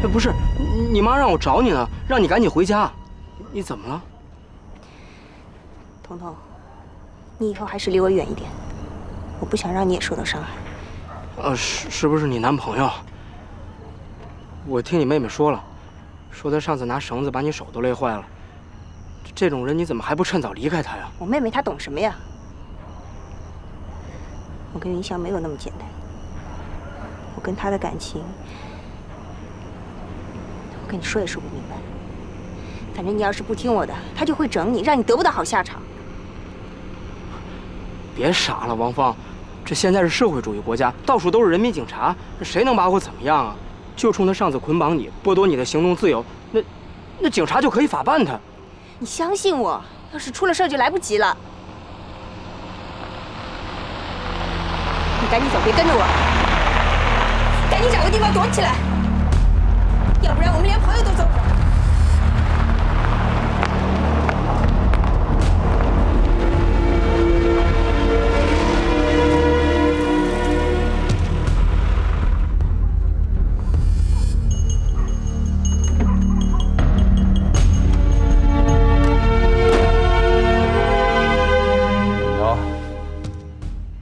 哎，不是，你妈让我找你呢，让你赶紧回家。你怎么了？彤彤，你以后还是离我远一点，我不想让你也受到伤害。是不是你男朋友？我听你妹妹说了，说他上次拿绳子把你手都勒坏了。这种人你怎么还不趁早离开他呀？我妹妹她懂什么呀？ 我跟云翔没有那么简单，我跟他的感情，我跟你说也说不明白。反正你要是不听我的，他就会整你，让你得不到好下场。别傻了，王芳，这现在是社会主义国家，到处都是人民警察，谁能把我怎么样啊？就冲他上次捆绑你、剥夺你的行动自由，那警察就可以法办他。你相信我，要是出了事就来不及了。 赶紧走，别跟着我！赶紧找个地方躲起来，要不然我们连朋友都做不了。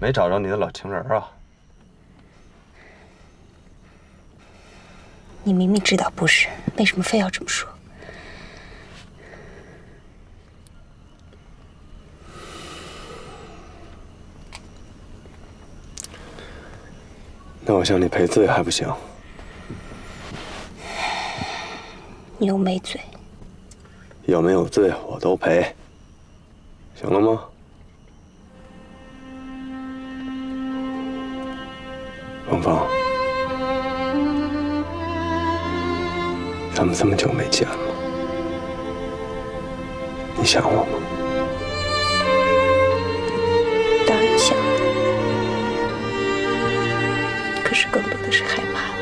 没找着你的老情人啊？你明明知道不是，为什么非要这么说？那我向你赔罪还不行？你又没罪。有没有罪我都赔，行了吗？ 王芳，咱们这么久没见了，你想我吗？当然想，可是更多的是害怕。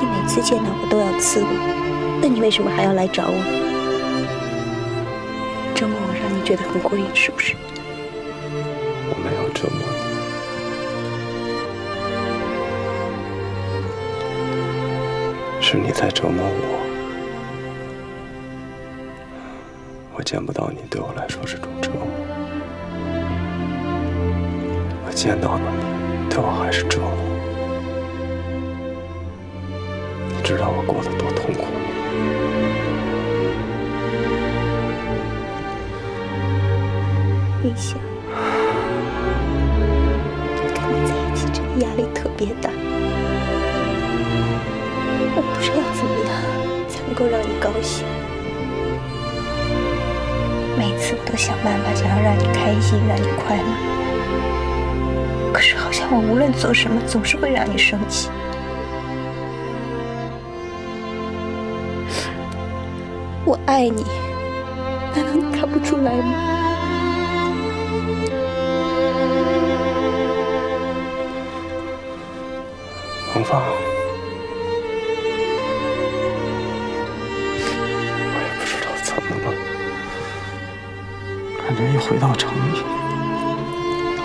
你每次见到我都要刺我，那你为什么还要来找我？折磨我让你觉得很过瘾，是不是？我没有折磨。 是你在折磨我，我见不到你对我来说是种折磨，我见到了你，对我还是折磨。你知道我过得多痛苦吗？玉香，跟你在一起真的压力特别大。 我不知道怎么样才能够让你高兴，每次我都想办法想要让你开心，让你快乐。可是好像我无论做什么，总是会让你生气。我爱你，难道你看不出来吗？王芳。 人一回到城里，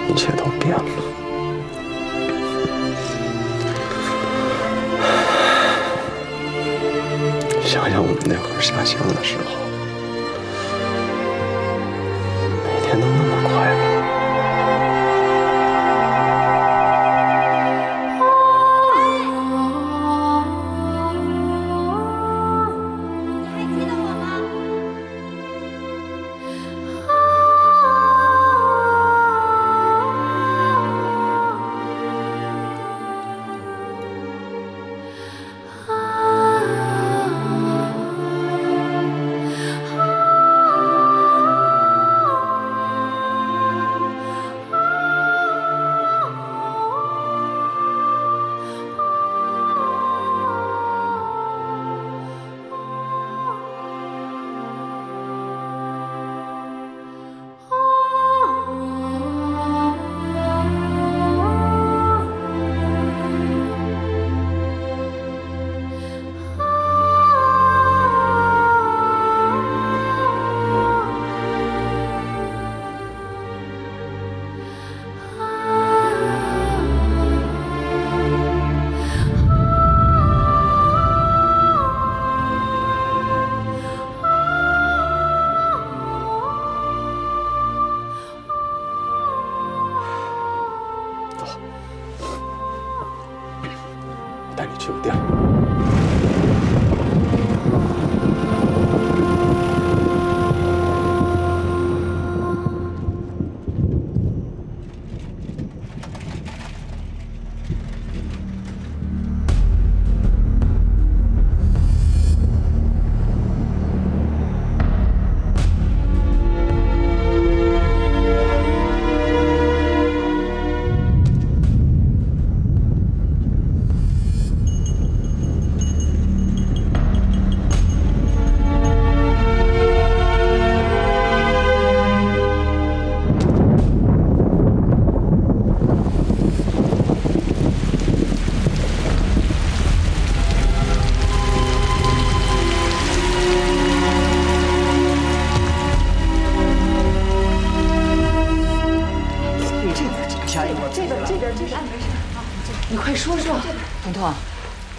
一切都变了。想想我们那会儿下乡的时候，每天都那么快乐。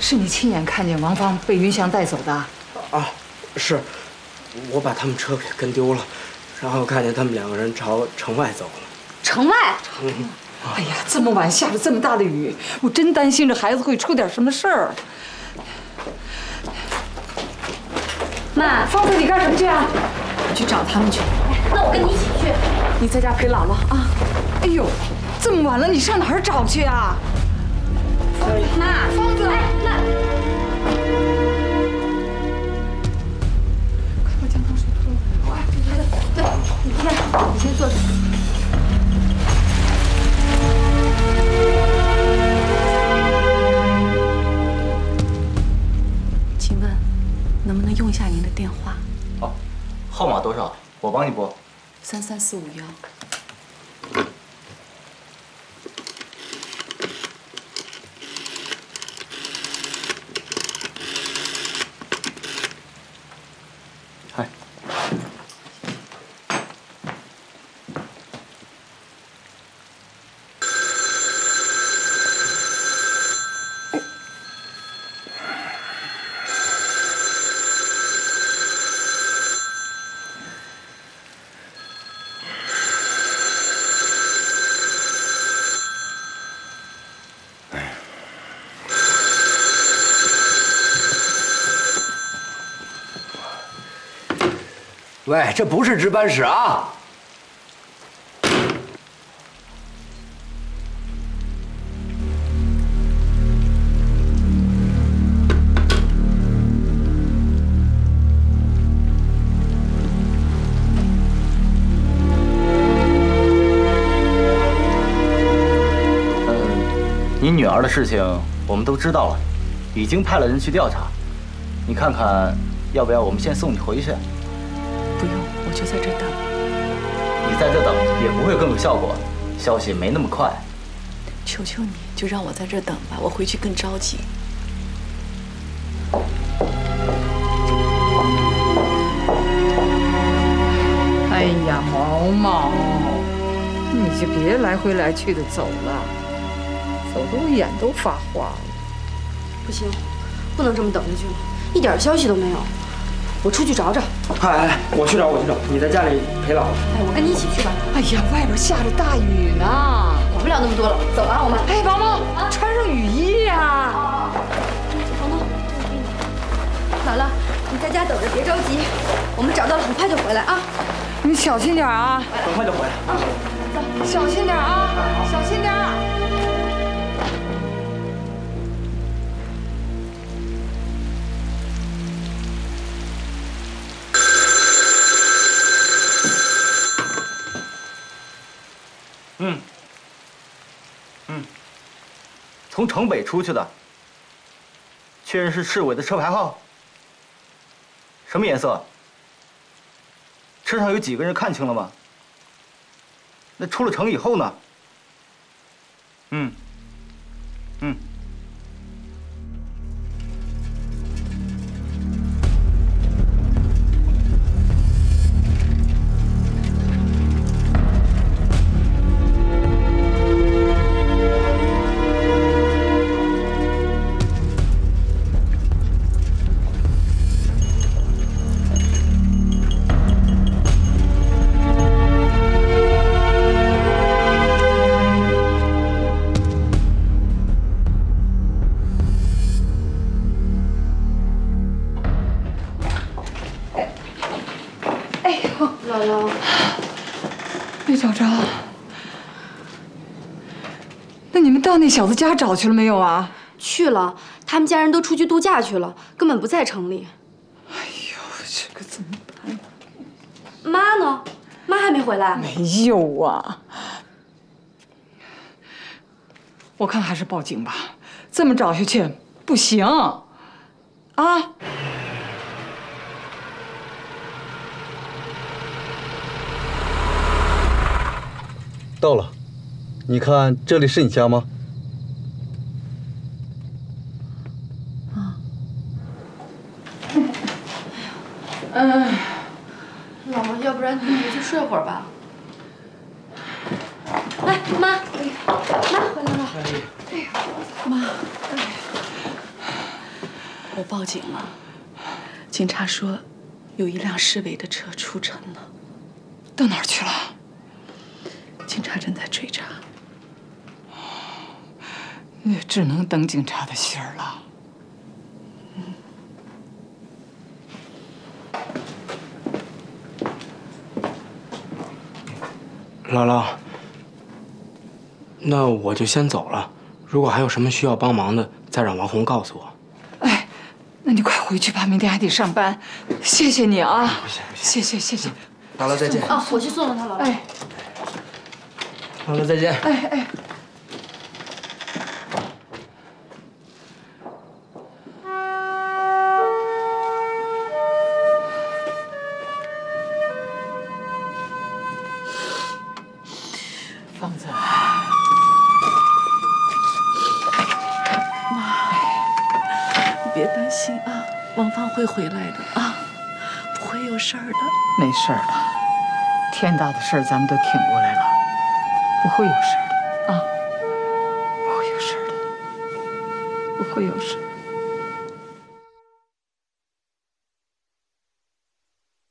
是你亲眼看见王芳被云翔带走的啊？是，我把他们车给跟丢了，然后看见他们两个人朝城外走了。城外？城外。哎呀，这么晚下了这么大的雨，我真担心这孩子会出点什么事儿。妈，放在你干什么去啊？我去找他们去。那我跟你一起去。你在家陪姥姥啊。哎呦，这么晚了，你上哪儿找去啊？妈，方子，哎，那。 你先坐着。请问，能不能用一下您的电话？哦，号码多少？我帮你拨。33451。嗨。 喂，这不是值班室啊！你女儿的事情我们都知道了，已经派了人去调查。你看看，要不要我们先送你回去？ 不用，我就在这等。你在这等也不会更有效果，消息没那么快。求求你，就让我在这等吧，我回去更着急。哎呀，毛毛，你就别来回来去的走了，走得我眼都发花了。不行，不能这么等下去了，一点消息都没有。 我出去找找。哎，我去找，你在家里陪姥姥。哎，我跟你一起去吧。哎呀，外边下着大雨呢，管不了那么多了，走啊，我们。哎，毛毛，穿上雨衣呀。哦，彤彤，我给你。姥姥，你在家等着，别着急，我们找到了很快就回来啊。你小心点啊，很快就回来。啊，走，小心点啊，小心点。 从城北出去的，确认是市委的车牌号。什么颜色？车上有几个人看清了吗？那出了城以后呢？那小子家找去了没有啊？去了，他们家人都出去度假去了，根本不在城里。哎呦，这可怎么办呀？妈呢？妈还没回来？没有啊。我看还是报警吧，这么找下去不行，啊。 到了，你看这里是你家吗？ 姥姥，要不然你回去睡会儿吧。来，妈，妈回来了。哎呀，妈，我报警了。警察说，有一辆市委的车出城了。到哪儿去了？警察正在追查。只能等警察的信儿了。 姥姥，那我就先走了。如果还有什么需要帮忙的，再让王红告诉我。哎，那你快回去吧，明天还得上班。谢谢你啊！不行不行，谢谢。姥姥再见。啊，我去送送他，姥姥。哎，姥姥再见。哎。芳子，妈，你别担心啊，王芳会回来的啊，不会有事儿的。没事儿的，天大的事儿咱们都挺过来了，不会有事儿的啊，不会有事儿的，不会有事。